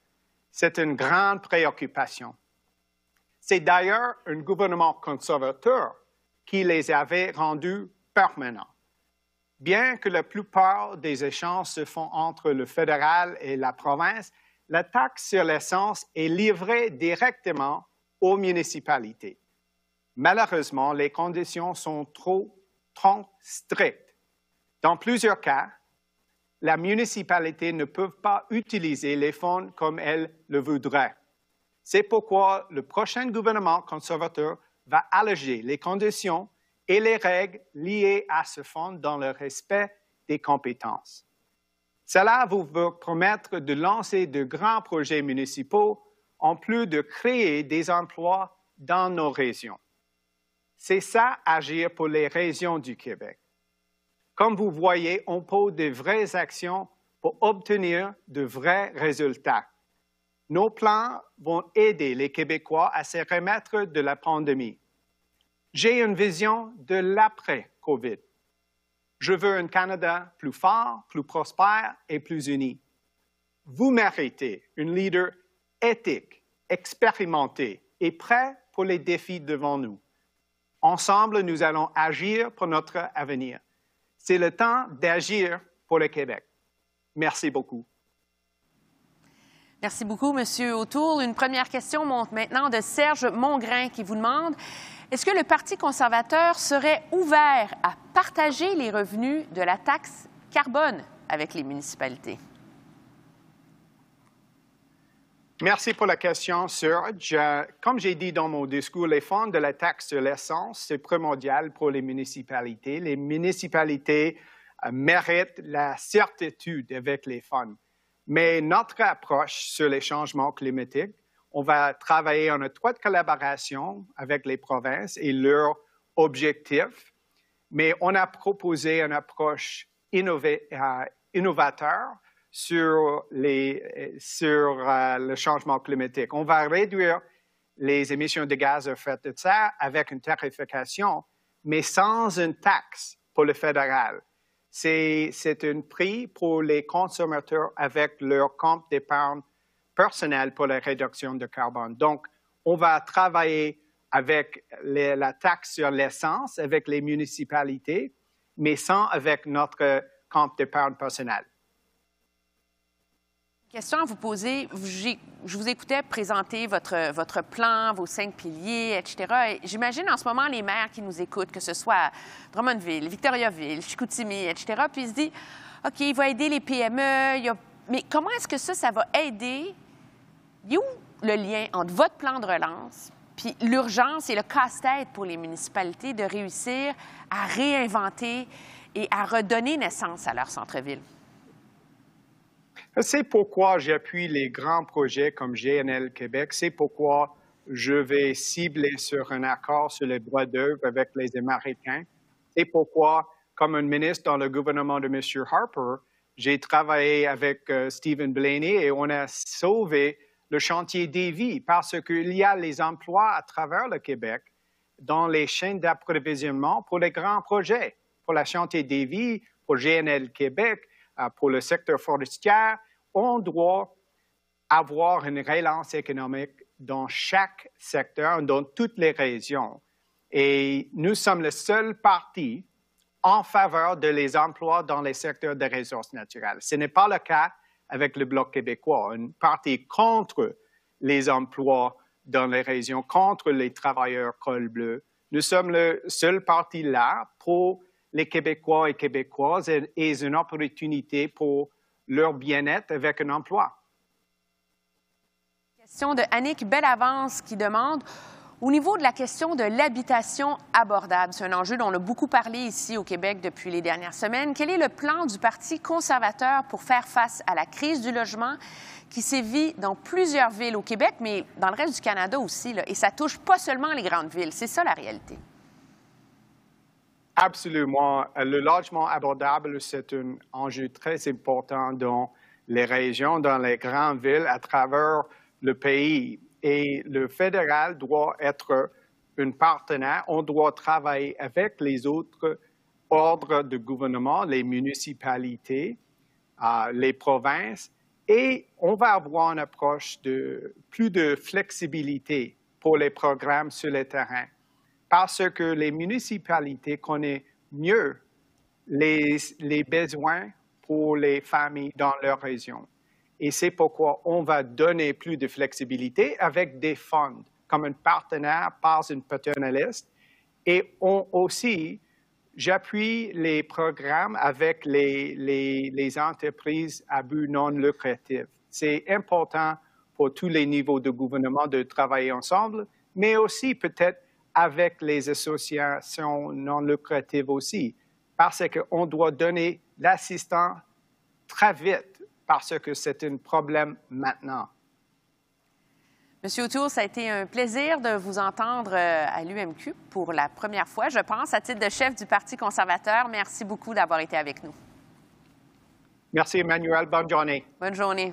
C'est une grande préoccupation. C'est d'ailleurs un gouvernement conservateur qui les avait rendus permanents. Bien que la plupart des échanges se font entre le fédéral et la province, la taxe sur l'essence est livrée directement aux municipalités. Malheureusement, les conditions sont trop, trop strictes. Dans plusieurs cas, la municipalité ne peut pas utiliser les fonds comme elle le voudrait. C'est pourquoi le prochain gouvernement conservateur va alléger les conditions et les règles liées à ce fonds dans le respect des compétences. Cela vous va permettre de lancer de grands projets municipaux, en plus de créer des emplois dans nos régions. C'est ça, agir pour les régions du Québec. Comme vous voyez, on pose de vraies actions pour obtenir de vrais résultats. Nos plans vont aider les Québécois à se remettre de la pandémie. J'ai une vision de l'après-COVID. Je veux un Canada plus fort, plus prospère et plus uni. Vous méritez une leader éthique, expérimentée et prête pour les défis devant nous. Ensemble, nous allons agir pour notre avenir. C'est le temps d'agir pour le Québec. Merci beaucoup. Merci beaucoup, Monsieur O'Toole. Une première question monte maintenant de Serge Mongrain qui vous demande « Est-ce que le Parti conservateur serait ouvert à partager les revenus de la taxe carbone avec les municipalités? » Merci pour la question, Serge. Comme j'ai dit dans mon discours, les fonds de la taxe sur l'essence, c'est primordial pour les municipalités. Les municipalités méritent la certitude avec les fonds. Mais notre approche sur les changements climatiques, on va travailler en étroite collaboration avec les provinces et leurs objectifs. Mais on a proposé une approche innové, euh, innovateur sur, les, sur euh, le changement climatique. On va réduire les émissions de gaz à effet de serre avec une tarification, mais sans une taxe pour le fédéral. C'est un prix pour les consommateurs avec leur compte d'épargne personnel pour la réduction de carbone. Donc, on va travailler avec les, la taxe sur l'essence, avec les municipalités, mais sans avec notre compte d'épargne personnel. Question à vous poser. Je vous écoutais présenter votre, votre plan, vos cinq piliers, et cetera. Et j'imagine en ce moment les maires qui nous écoutent, que ce soit à Drummondville, Victoriaville, Chicoutimi, et cetera, puis ils se disent « OK, il va aider les P M E, il y a... » Mais comment est-ce que ça, ça va aider? Il y a où le lien entre votre plan de relance puis l'urgence et le casse-tête pour les municipalités de réussir à réinventer et à redonner naissance à leur centre-ville? C'est pourquoi j'appuie les grands projets comme G N L Québec. C'est pourquoi je vais cibler sur un accord sur les droits d'œuvre avec les Américains. C'est pourquoi, comme un ministre dans le gouvernement de M. Harper, j'ai travaillé avec euh, Stephen Blaney et on a sauvé le chantier Davie parce qu'il y a les emplois à travers le Québec dans les chaînes d'approvisionnement pour les grands projets, pour la chantier Davie, pour G N L Québec, euh, pour le secteur forestier. On doit avoir une relance économique dans chaque secteur, dans toutes les régions. Et nous sommes le seul parti en faveur de les emplois dans les secteurs des ressources naturelles. Ce n'est pas le cas avec le Bloc québécois, une partie contre les emplois dans les régions, contre les travailleurs col bleu. Nous sommes le seul parti là pour les Québécois et Québécoises et, et une opportunité pour leur bien-être avec un emploi. Question de Annick Bellavance qui demande... Au niveau de la question de l'habitation abordable, c'est un enjeu dont on a beaucoup parlé ici au Québec depuis les dernières semaines. Quel est le plan du Parti conservateur pour faire face à la crise du logement qui sévit dans plusieurs villes au Québec, mais dans le reste du Canada aussi, là, et ça touche pas seulement les grandes villes. C'est ça la réalité. Absolument. Le logement abordable, c'est un enjeu très important dans les régions, dans les grandes villes, à travers le pays. Et le fédéral doit être un partenaire. On doit travailler avec les autres ordres de gouvernement, les municipalités, euh, les provinces, et on va avoir une approche de plus de flexibilité pour les programmes sur le terrain, parce que les municipalités connaissent mieux les, les besoins pour les familles dans leur région. Et c'est pourquoi on va donner plus de flexibilité avec des fonds comme un partenaire par une paternaliste. Et on aussi, j'appuie les programmes avec les, les, les entreprises à but non lucratif. C'est important pour tous les niveaux de gouvernement de travailler ensemble, mais aussi peut-être avec les associations non lucratives aussi, parce qu'on doit donner l'assistance très vite, parce que c'est un problème maintenant. Monsieur O'Toole, ça a été un plaisir de vous entendre à l'U M Q pour la première fois, je pense, à titre de chef du Parti conservateur. Merci beaucoup d'avoir été avec nous. Merci, Emmanuel. Bonne journée. Bonne journée.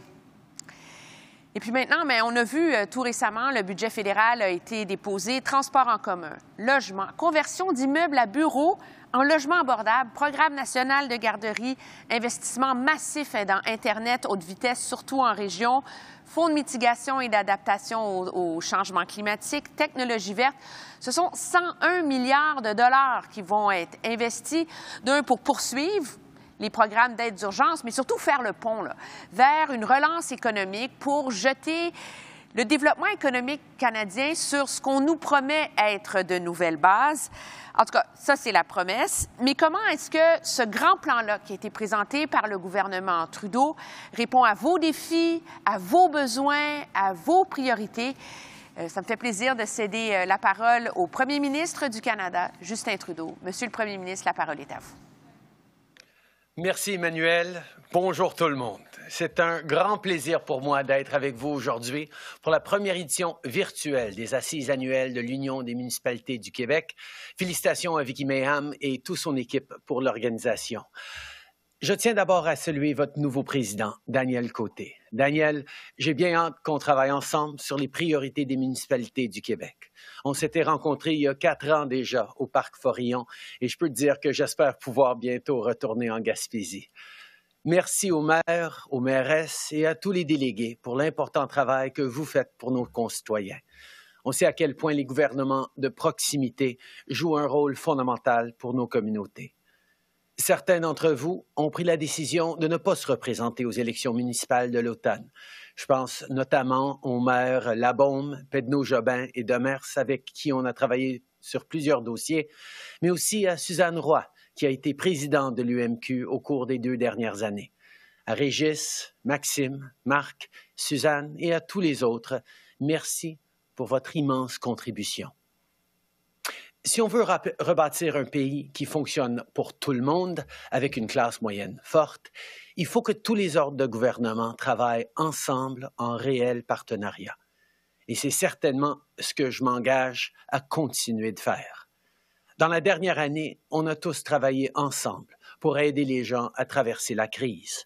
Et puis maintenant, mais on a vu tout récemment, le budget fédéral a été déposé, transport en commun, logement, conversion d'immeubles à bureaux en logement abordable, programme national de garderie, investissement massif dans Internet haute vitesse, surtout en région, fonds de mitigation et d'adaptation au, au changement climatique, technologie verte. Ce sont cent un milliards de dollars qui vont être investis, d'un pour poursuivre les programmes d'aide d'urgence, mais surtout faire le pont là, vers une relance économique pour jeter le développement économique canadien sur ce qu'on nous promet être de nouvelles bases. En tout cas, ça, c'est la promesse. Mais comment est-ce que ce grand plan-là qui a été présenté par le gouvernement Trudeau répond à vos défis, à vos besoins, à vos priorités? Euh, ça me fait plaisir de céder la parole au premier ministre du Canada, Justin Trudeau. Monsieur le premier ministre, la parole est à vous. Merci, Emmanuel. Bonjour tout le monde. C'est un grand plaisir pour moi d'être avec vous aujourd'hui pour la première édition virtuelle des Assises annuelles de l'Union des municipalités du Québec. Félicitations à Vicky Mayham et toute son équipe pour l'organisation. Je tiens d'abord à saluer votre nouveau président, Daniel Côté. Daniel, j'ai bien hâte qu'on travaille ensemble sur les priorités des municipalités du Québec. On s'était rencontrés il y a quatre ans déjà au Parc Forillon et je peux te dire que j'espère pouvoir bientôt retourner en Gaspésie. Merci aux maires, aux mairesses et à tous les délégués pour l'important travail que vous faites pour nos concitoyens. On sait à quel point les gouvernements de proximité jouent un rôle fondamental pour nos communautés. Certains d'entre vous ont pris la décision de ne pas se représenter aux élections municipales de l'automne. Je pense notamment aux maires Labaume, Pedneau-Jobin et Demers, avec qui on a travaillé sur plusieurs dossiers, mais aussi à Suzanne Roy, qui a été présidente de l'U M Q au cours des deux dernières années, à Régis, Maxime, Marc, Suzanne et à tous les autres. Merci pour votre immense contribution. Si on veut rebâtir un pays qui fonctionne pour tout le monde, avec une classe moyenne forte, il faut que tous les ordres de gouvernement travaillent ensemble en réel partenariat. Et c'est certainement ce que je m'engage à continuer de faire. Dans la dernière année, on a tous travaillé ensemble pour aider les gens à traverser la crise.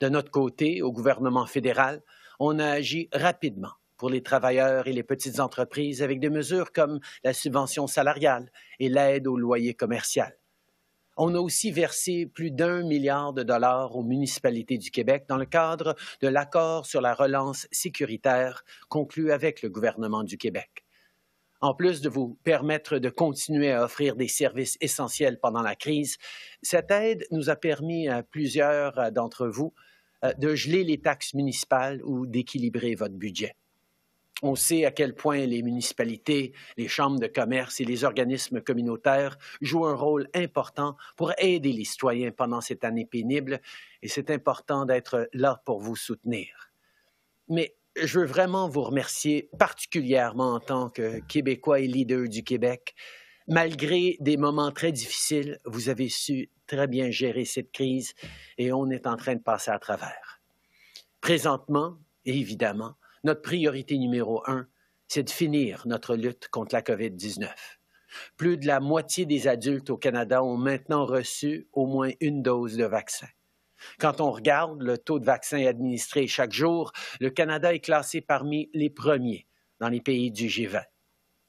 De notre côté, au gouvernement fédéral, on a agi rapidement pour les travailleurs et les petites entreprises avec des mesures comme la subvention salariale et l'aide au loyer commercial. On a aussi versé plus d'un milliard de dollars aux municipalités du Québec dans le cadre de l'accord sur la relance sécuritaire conclu avec le gouvernement du Québec. En plus de vous permettre de continuer à offrir des services essentiels pendant la crise, cette aide nous a permis à plusieurs d'entre vous de geler les taxes municipales ou d'équilibrer votre budget. On sait à quel point les municipalités, les chambres de commerce et les organismes communautaires jouent un rôle important pour aider les citoyens pendant cette année pénible, et c'est important d'être là pour vous soutenir. Mais je veux vraiment vous remercier particulièrement en tant que Québécois et leader du Québec. Malgré des moments très difficiles, vous avez su très bien gérer cette crise et on est en train de passer à travers. Présentement, évidemment, notre priorité numéro un, c'est de finir notre lutte contre la COVID dix-neuf. Plus de la moitié des adultes au Canada ont maintenant reçu au moins une dose de vaccin. Quand on regarde le taux de vaccins administrés chaque jour, le Canada est classé parmi les premiers dans les pays du G vingt.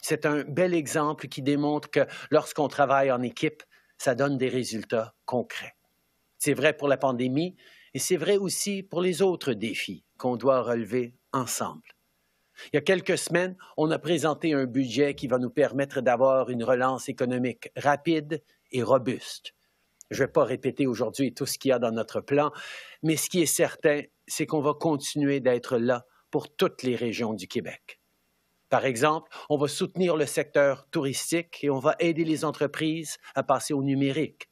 C'est un bel exemple qui démontre que lorsqu'on travaille en équipe, ça donne des résultats concrets. C'est vrai pour la pandémie et c'est vrai aussi pour les autres défis qu'on doit relever ensemble. Il y a quelques semaines, on a présenté un budget qui va nous permettre d'avoir une relance économique rapide et robuste. Je ne vais pas répéter aujourd'hui tout ce qu'il y a dans notre plan, mais ce qui est certain, c'est qu'on va continuer d'être là pour toutes les régions du Québec. Par exemple, on va soutenir le secteur touristique et on va aider les entreprises à passer au numérique.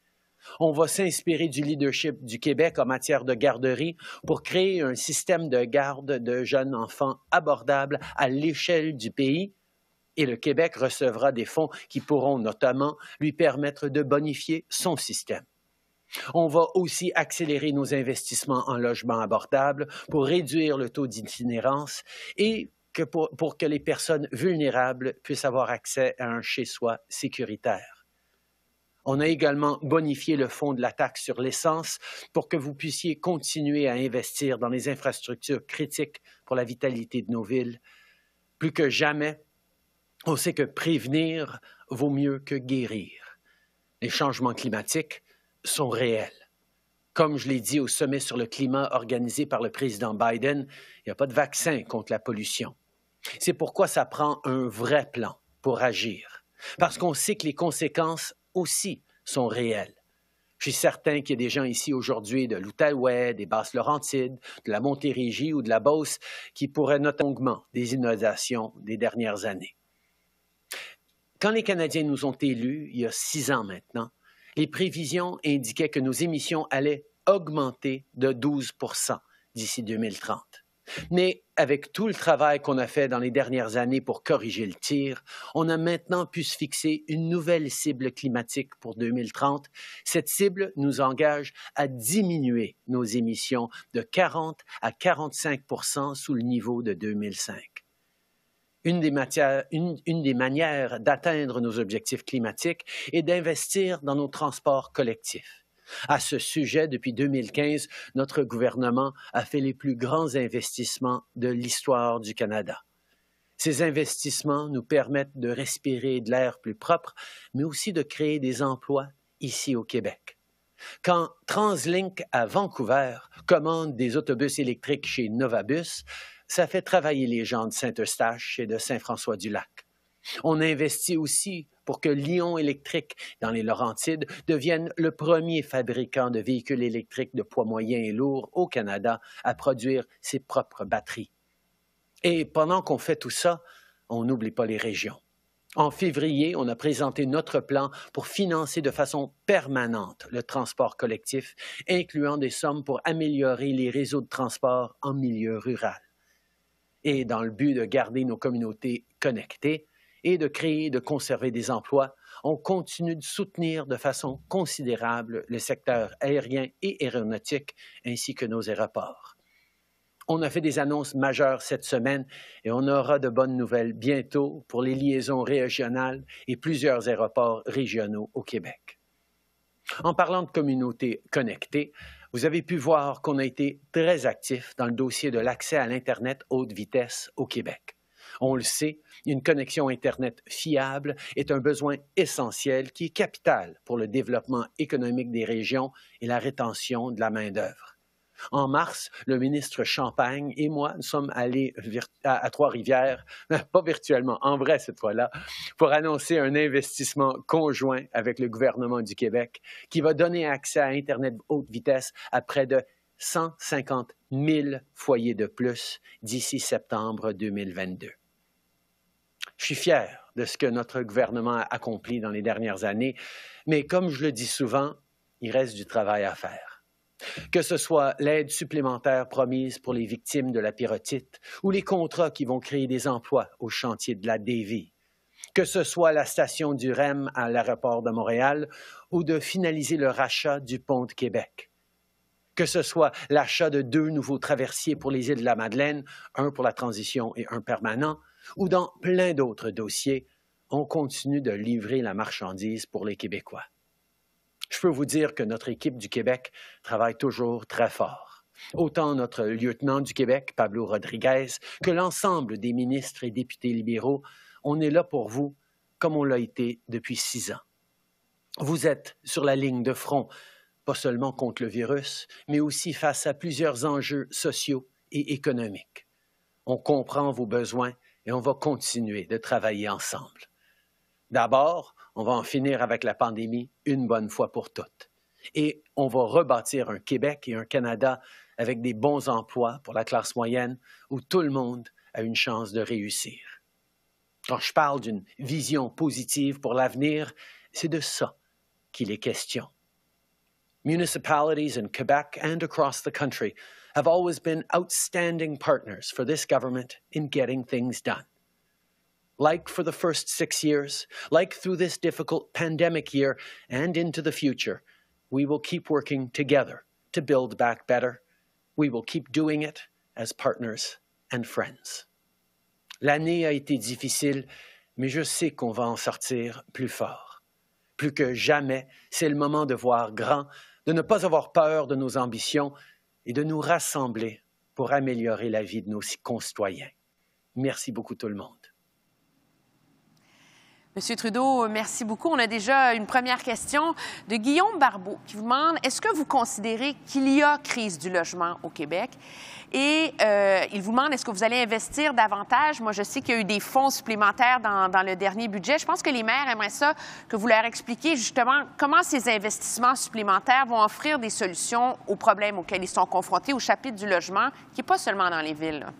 On va s'inspirer du leadership du Québec en matière de garderie pour créer un système de garde de jeunes enfants abordable à l'échelle du pays. Et le Québec recevra des fonds qui pourront notamment lui permettre de bonifier son système. On va aussi accélérer nos investissements en logement abordable pour réduire le taux d'itinérance et que pour, pour que les personnes vulnérables puissent avoir accès à un chez-soi sécuritaire. On a également bonifié le fonds de la taxe sur l'essence pour que vous puissiez continuer à investir dans les infrastructures critiques pour la vitalité de nos villes. Plus que jamais, on sait que prévenir vaut mieux que guérir. Les changements climatiques sont réels. Comme je l'ai dit au sommet sur le climat organisé par le président Biden, il n'y a pas de vaccin contre la pollution. C'est pourquoi ça prend un vrai plan pour agir, parce qu'on sait que les conséquences aussi sont réels. Je suis certain qu'il y a des gens ici aujourd'hui de l'Outaouais, des Basses-Laurentides, de la Montérégie ou de la Beauce qui pourraient noter longuement des inondations des dernières années. Quand les Canadiens nous ont élus, il y a six ans maintenant, les prévisions indiquaient que nos émissions allaient augmenter de douze pour cent d'ici deux mille trente. Mais avec tout le travail qu'on a fait dans les dernières années pour corriger le tir, on a maintenant pu se fixer une nouvelle cible climatique pour deux mille trente. Cette cible nous engage à diminuer nos émissions de quarante à quarante-cinq pour cent sous le niveau de deux mille cinq. Une des, matières, une, une des manières d'atteindre nos objectifs climatiques est d'investir dans nos transports collectifs. À ce sujet, depuis deux mille quinze, notre gouvernement a fait les plus grands investissements de l'histoire du Canada. Ces investissements nous permettent de respirer de l'air plus propre, mais aussi de créer des emplois ici au Québec. Quand TransLink à Vancouver commande des autobus électriques chez Novabus, ça fait travailler les gens de Saint-Eustache et de Saint-François-du-Lac. On investit aussi pour que Lion Électrique, dans les Laurentides, devienne le premier fabricant de véhicules électriques de poids moyen et lourd au Canada à produire ses propres batteries. Et pendant qu'on fait tout ça, on n'oublie pas les régions. En février, on a présenté notre plan pour financer de façon permanente le transport collectif, incluant des sommes pour améliorer les réseaux de transport en milieu rural. Et dans le but de garder nos communautés connectées, et de créer et de conserver des emplois, on continue de soutenir de façon considérable le secteur aérien et aéronautique, ainsi que nos aéroports. On a fait des annonces majeures cette semaine et on aura de bonnes nouvelles bientôt pour les liaisons régionales et plusieurs aéroports régionaux au Québec. En parlant de communautés connectées, vous avez pu voir qu'on a été très actifs dans le dossier de l'accès à l'Internet haute vitesse au Québec. On le sait, une connexion Internet fiable est un besoin essentiel qui est capital pour le développement économique des régions et la rétention de la main-d'œuvre. En mars, le ministre Champagne et moi, nous sommes allés à, à Trois-Rivières, pas virtuellement, en vrai cette fois-là, pour annoncer un investissement conjoint avec le gouvernement du Québec qui va donner accès à Internet haute vitesse à près de cent cinquante mille foyers de plus d'ici septembre deux mille vingt-deux. Je suis fier de ce que notre gouvernement a accompli dans les dernières années, mais comme je le dis souvent, il reste du travail à faire. Que ce soit l'aide supplémentaire promise pour les victimes de la pyrotite ou les contrats qui vont créer des emplois au chantier de la Davie, que ce soit la station du R E M à l'aéroport de Montréal ou de finaliser le rachat du pont de Québec. Que ce soit l'achat de deux nouveaux traversiers pour les îles de la Madeleine, un pour la transition et un permanent, ou dans plein d'autres dossiers, on continue de livrer la marchandise pour les Québécois. Je peux vous dire que notre équipe du Québec travaille toujours très fort. Autant notre lieutenant du Québec, Pablo Rodriguez, que l'ensemble des ministres et députés libéraux, on est là pour vous comme on l'a été depuis six ans. Vous êtes sur la ligne de front, pas seulement contre le virus, mais aussi face à plusieurs enjeux sociaux et économiques. On comprend vos besoins et on va continuer de travailler ensemble. D'abord, on va en finir avec la pandémie une bonne fois pour toutes. Et on va rebâtir un Québec et un Canada avec des bons emplois pour la classe moyenne où tout le monde a une chance de réussir. Quand je parle d'une vision positive pour l'avenir, c'est de ça qu'il est question. Municipalities in Quebec and across the country have always been outstanding partners for this government in getting things done. Like for the first six years, like through this difficult pandemic year and into the future, we will keep working together to build back better. We will keep doing it as partners and friends. L'année a été difficile, mais je sais qu'on va en sortir plus fort. Plus que jamais, c'est le moment de voir grand, de ne pas avoir peur de nos ambitions et de nous rassembler pour améliorer la vie de nos concitoyens. Merci beaucoup tout le monde. Monsieur Trudeau, merci beaucoup. On a déjà une première question de Guillaume Barbeau qui vous demande « Est-ce que vous considérez qu'il y a crise du logement au Québec? » Et euh, il vous demande « Est-ce que vous allez investir davantage? » Moi, je sais qu'il y a eu des fonds supplémentaires dans, dans le dernier budget. Je pense que les maires aimeraient ça, que vous leur expliquiez justement comment ces investissements supplémentaires vont offrir des solutions aux problèmes auxquels ils sont confrontés au chapitre du logement, qui n'est pas seulement dans les villes, là.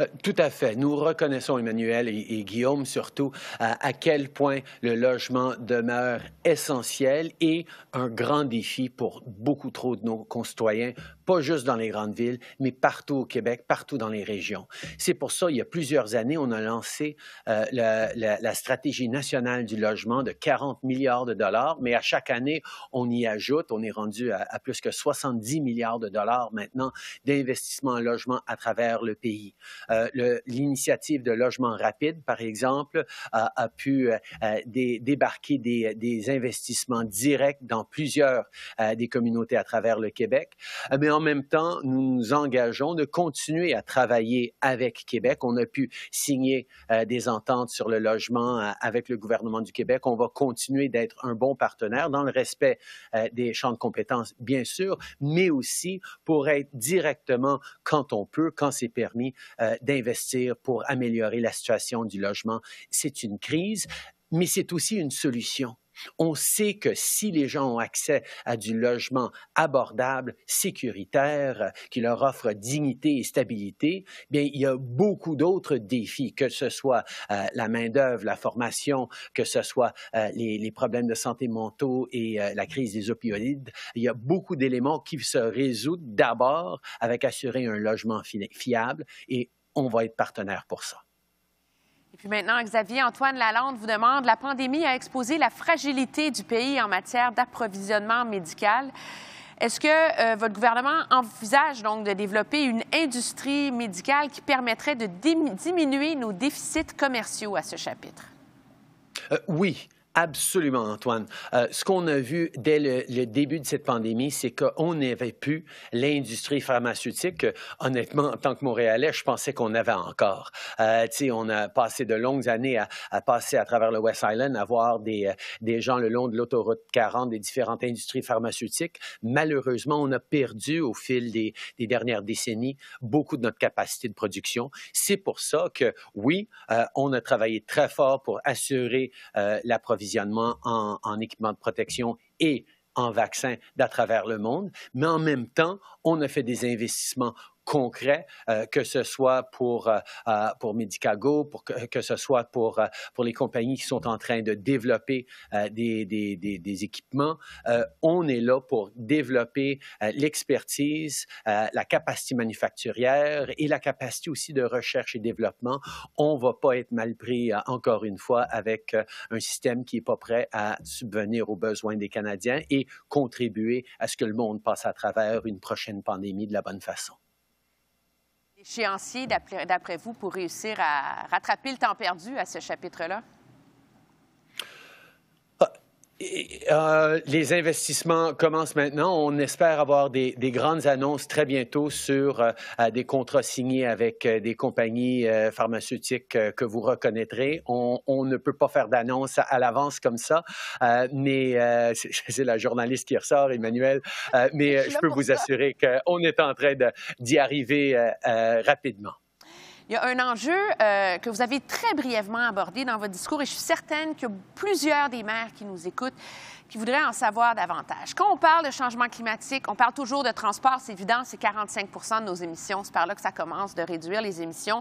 Euh, tout à fait. Nous reconnaissons, Emmanuel et, et Guillaume surtout, à, à quel point le logement demeure essentiel et un grand défi pour beaucoup trop de nos concitoyens, pas juste dans les grandes villes, mais partout au Québec, partout dans les régions. C'est pour ça, il y a plusieurs années, on a lancé euh, la, la, la stratégie nationale du logement de quarante milliards de dollars, mais à chaque année, on y ajoute, on est rendu à, à plus que soixante-dix milliards de dollars maintenant d'investissement en logement à travers le pays. Euh, l'initiative de logement rapide, par exemple, a, a pu euh, dé, débarquer des, des investissements directs dans plusieurs euh, des communautés à travers le Québec. Mais en même temps, nous nous engageons de continuer à travailler avec Québec. On a pu signer euh, des ententes sur le logement euh, avec le gouvernement du Québec. On va continuer d'être un bon partenaire dans le respect euh, des champs de compétences, bien sûr, mais aussi pour être directement, quand on peut, quand c'est permis, Euh, d'investir pour améliorer la situation du logement. C'est une crise, mais c'est aussi une solution. On sait que si les gens ont accès à du logement abordable, sécuritaire, qui leur offre dignité et stabilité, bien, il y a beaucoup d'autres défis, que ce soit euh, la main-d'œuvre, la formation, que ce soit euh, les, les problèmes de santé mentaux et euh, la crise des opioïdes. Il y a beaucoup d'éléments qui se résoudent d'abord avec assurer un logement fi- fiable et on va être partenaire pour ça. Et puis maintenant, Xavier-Antoine Lalande vous demande « La pandémie a exposé la fragilité du pays en matière d'approvisionnement médical. Est-ce que euh, votre gouvernement envisage donc de développer une industrie médicale qui permettrait de diminuer nos déficits commerciaux à ce chapitre? » Euh, oui. Absolument, Antoine. Euh, ce qu'on a vu dès le, le début de cette pandémie, c'est qu'on avait pu l'industrie pharmaceutique. Honnêtement, en tant que Montréalais, je pensais qu'on avait encore. Euh, tu sais, on a passé de longues années à, à passer à travers le West Island, à voir des, des gens le long de l'autoroute quarante, des différentes industries pharmaceutiques. Malheureusement, on a perdu au fil des, des dernières décennies beaucoup de notre capacité de production. C'est pour ça que, oui, euh, on a travaillé très fort pour assurer euh, l'approvisionnement En, en équipement de protection et en vaccins d'à travers le monde. Mais en même temps, on a fait des investissements concrets, euh, que ce soit pour, euh, pour Medicago, pour que, que ce soit pour, euh, pour les compagnies qui sont en train de développer euh, des, des, des, des équipements. Euh, on est là pour développer euh, l'expertise, euh, la capacité manufacturière et la capacité aussi de recherche et développement. On ne va pas être mal pris, euh, encore une fois, avec euh, un système qui n'est pas prêt à subvenir aux besoins des Canadiens et contribuer à ce que le monde passe à travers une prochaine pandémie de la bonne façon. Échéancier, d'après vous, pour réussir à rattraper le temps perdu à ce chapitre-là? Et, euh, les investissements commencent maintenant. On espère avoir des, des grandes annonces très bientôt sur euh, des contrats signés avec euh, des compagnies euh, pharmaceutiques euh, que vous reconnaîtrez. On, on ne peut pas faire d'annonce à, à l'avance comme ça, euh, mais euh, c'est la journaliste qui ressort, Emmanuel, euh, mais je, je peux vous ça. assurer qu'on est en train d'y arriver euh, euh, rapidement. Il y a un enjeu euh, que vous avez très brièvement abordé dans votre discours et je suis certaine que plusieurs des maires qui nous écoutent qui voudraient en savoir davantage. Quand on parle de changement climatique, on parle toujours de transport, c'est évident, c'est quarante-cinq pour cent de nos émissions. C'est par là que ça commence, de réduire les émissions.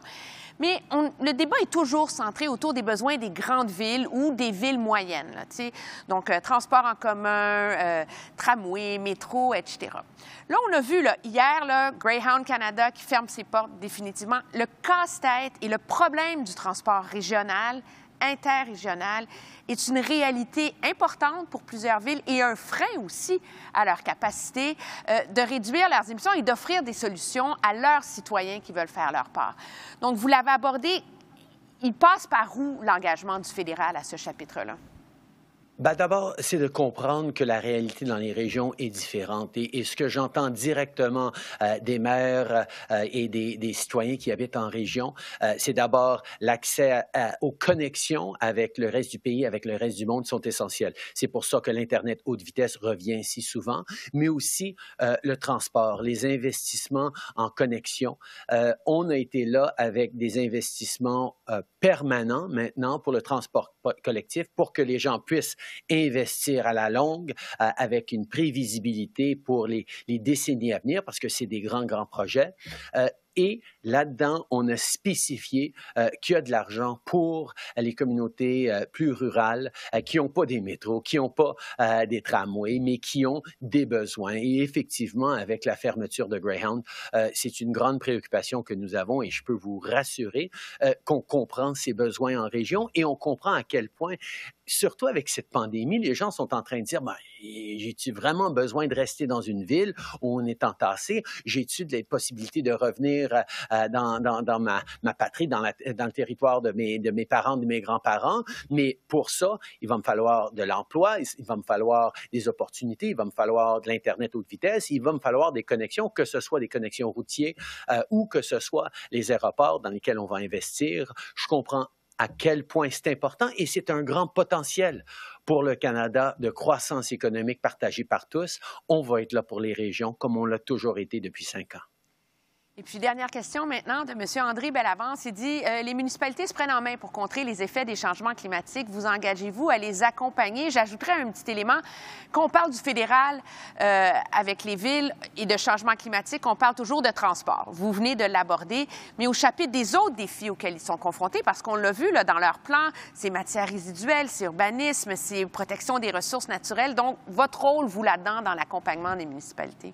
Mais on, le débat est toujours centré autour des besoins des grandes villes ou des villes moyennes, là, tu sais. Donc, euh, transport en commun, euh, tramway, métro, et cetera. Là, on a vu là, hier là, Greyhound Canada qui ferme ses portes définitivement. Le casse-tête et le problème du transport régional, interrégional, est une réalité importante pour plusieurs villes et un frein aussi à leur capacité euh, de réduire leurs émissions et d'offrir des solutions à leurs citoyens qui veulent faire leur part. Donc, vous l'avez abordé, il passe par où l'engagement du fédéral à ce chapitre-là? Bien, d'abord, c'est de comprendre que la réalité dans les régions est différente. Et, et ce que j'entends directement euh, des maires euh, et des, des citoyens qui habitent en région, euh, c'est d'abord l'accès aux connexions avec le reste du pays, avec le reste du monde, sont essentiels. C'est pour ça que l'Internet haute vitesse revient si souvent, mais aussi euh, le transport, les investissements en connexion. Euh, on a été là avec des investissements euh, permanents maintenant pour le transport collectif, pour que les gens puissent investir à la longue euh, avec une prévisibilité pour les, les décennies à venir, parce que c'est des grands, grands projets. Euh, et là-dedans, on a spécifié euh, qu'il y a de l'argent pour euh, les communautés euh, plus rurales euh, qui n'ont pas des métros, qui n'ont pas euh, des tramways, mais qui ont des besoins. Et effectivement, avec la fermeture de Greyhound, euh, c'est une grande préoccupation que nous avons et je peux vous rassurer euh, qu'on comprend ces besoins en région et on comprend à quel point, surtout avec cette pandémie, les gens sont en train de dire « J'ai-tu vraiment besoin de rester dans une ville où on est entassé? J'ai-tu des possibilités de revenir euh, dans, dans, dans ma, ma patrie, dans, la, dans le territoire de mes, de mes parents, de mes grands-parents? » Mais pour ça, il va me falloir de l'emploi, il va me falloir des opportunités, il va me falloir de l'Internet haute vitesse, il va me falloir des connexions, que ce soit des connexions routières euh, ou que ce soit les aéroports dans lesquels on va investir. Je comprends à quel point c'est important et c'est un grand potentiel pour le Canada de croissance économique partagée par tous. On va être là pour les régions comme on l'a toujours été depuis cinq ans. Et puis, dernière question maintenant de M. André Bellavance. Il dit euh, « Les municipalités se prennent en main pour contrer les effets des changements climatiques. Vous engagez-vous à les accompagner? » J'ajouterai un petit élément. Quand on parle du fédéral euh, avec les villes et de changement climatique, on parle toujours de transport. Vous venez de l'aborder. Mais au chapitre des autres défis auxquels ils sont confrontés, parce qu'on l'a vu là, dans leur plan, c'est matières résiduelles, c'est urbanisme, c'est protection des ressources naturelles. Donc, votre rôle, vous, là-dedans, dans l'accompagnement des municipalités?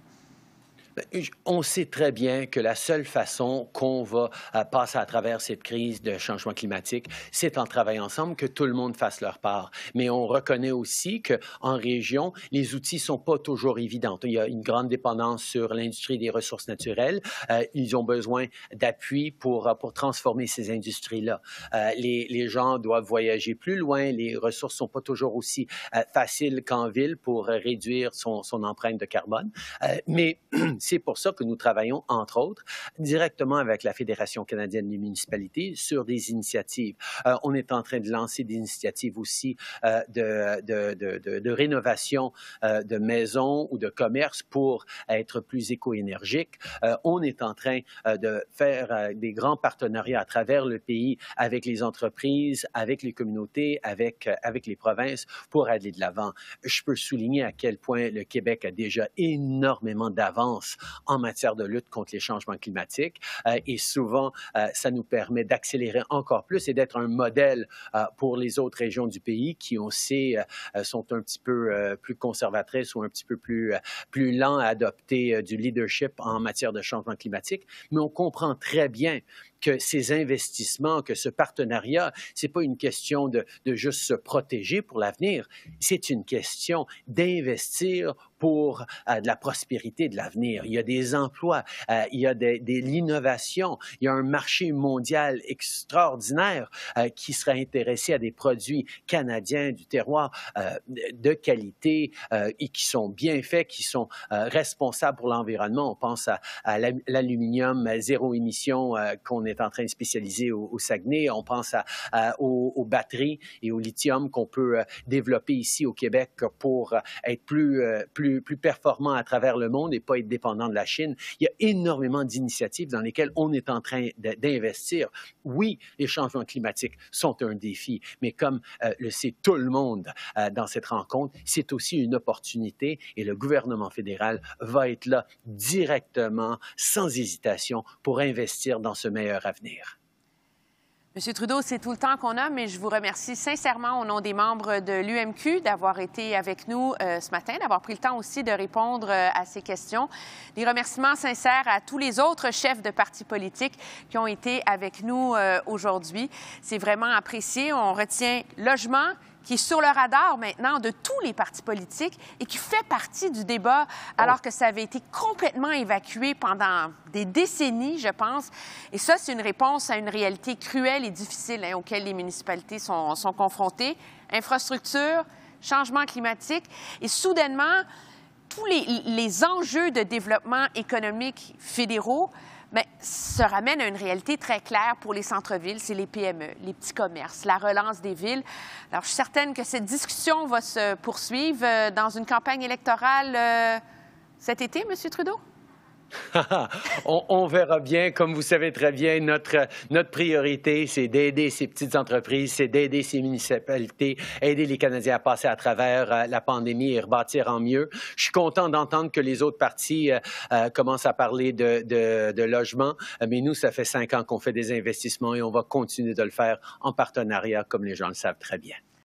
On sait très bien que la seule façon qu'on va passer à travers cette crise de changement climatique, c'est en travaillant ensemble, que tout le monde fasse leur part. Mais on reconnaît aussi qu'en région, les outils ne sont pas toujours évidents. Il y a une grande dépendance sur l'industrie des ressources naturelles. Euh, ils ont besoin d'appui pour, pour transformer ces industries-là. Euh, les, les gens doivent voyager plus loin. Les ressources ne sont pas toujours aussi euh, faciles qu'en ville pour réduire son, son empreinte de carbone. Euh, mais c'est pour ça que nous travaillons, entre autres, directement avec la Fédération canadienne des municipalités sur des initiatives. Euh, on est en train de lancer des initiatives aussi euh, de, de, de, de, de rénovation euh, de maisons ou de commerces pour être plus éco-énergiques. Euh, on est en train euh, de faire euh, des grands partenariats à travers le pays avec les entreprises, avec les communautés, avec, euh, avec les provinces pour aller de l'avant. Je peux souligner à quel point le Québec a déjà énormément d'avance en matière de lutte contre les changements climatiques. Euh, et souvent, euh, ça nous permet d'accélérer encore plus et d'être un modèle euh, pour les autres régions du pays qui, on sait, euh, sont un petit peu euh, plus conservatrices ou un petit peu plus, euh, plus lents à adopter euh, du leadership en matière de changement climatique. Mais on comprend très bien que ces investissements, que ce partenariat, ce n'est pas une question de, de juste se protéger pour l'avenir, c'est une question d'investir pour euh, de la prospérité de l'avenir. Il y a des emplois, euh, il y a de, de l'innovation, il y a un marché mondial extraordinaire euh, qui sera intéressé à des produits canadiens du terroir euh, de qualité euh, et qui sont bien faits, qui sont euh, responsables pour l'environnement. On pense à, à l'aluminium zéro émission euh, qu'on est en train de spécialiser au, au Saguenay. On pense à, à, aux, aux batteries et au lithium qu'on peut développer ici au Québec pour être plus, plus plus, plus performants à travers le monde et pas être dépendants de la Chine. Il y a énormément d'initiatives dans lesquelles on est en train d'investir. Oui, les changements climatiques sont un défi, mais comme euh, le sait tout le monde euh, dans cette rencontre, c'est aussi une opportunité et le gouvernement fédéral va être là directement, sans hésitation, pour investir dans ce meilleur avenir. Monsieur Trudeau, c'est tout le temps qu'on a, mais je vous remercie sincèrement au nom des membres de l'U M Q d'avoir été avec nous euh, ce matin, d'avoir pris le temps aussi de répondre euh, à ces questions. Des remerciements sincères à tous les autres chefs de partis politiques qui ont été avec nous euh, aujourd'hui. C'est vraiment apprécié. On retient logement, qui est sur le radar maintenant de tous les partis politiques et qui fait partie du débat, alors que ça avait été complètement évacué pendant des décennies, je pense. Et ça, c'est une réponse à une réalité cruelle et difficile hein, auxquelles les municipalités sont, sont confrontées. Infrastructure, changement climatique et soudainement, tous les, les enjeux de développement économique fédéraux bien, ça ramène à une réalité très claire pour les centres-villes, c'est les P M E, les petits commerces, la relance des villes. Alors, je suis certaine que cette discussion va se poursuivre dans une campagne électorale euh, cet été, M. Trudeau? on, on verra bien. Comme vous savez très bien, notre, notre priorité, c'est d'aider ces petites entreprises, c'est d'aider ces municipalités, aider les Canadiens à passer à travers euh, la pandémie et rebâtir en mieux. Je suis content d'entendre que les autres partis euh, euh, commencent à parler de, de, de logement, mais nous, ça fait cinq ans qu'on fait des investissements et on va continuer de le faire en partenariat, comme les gens le savent très bien.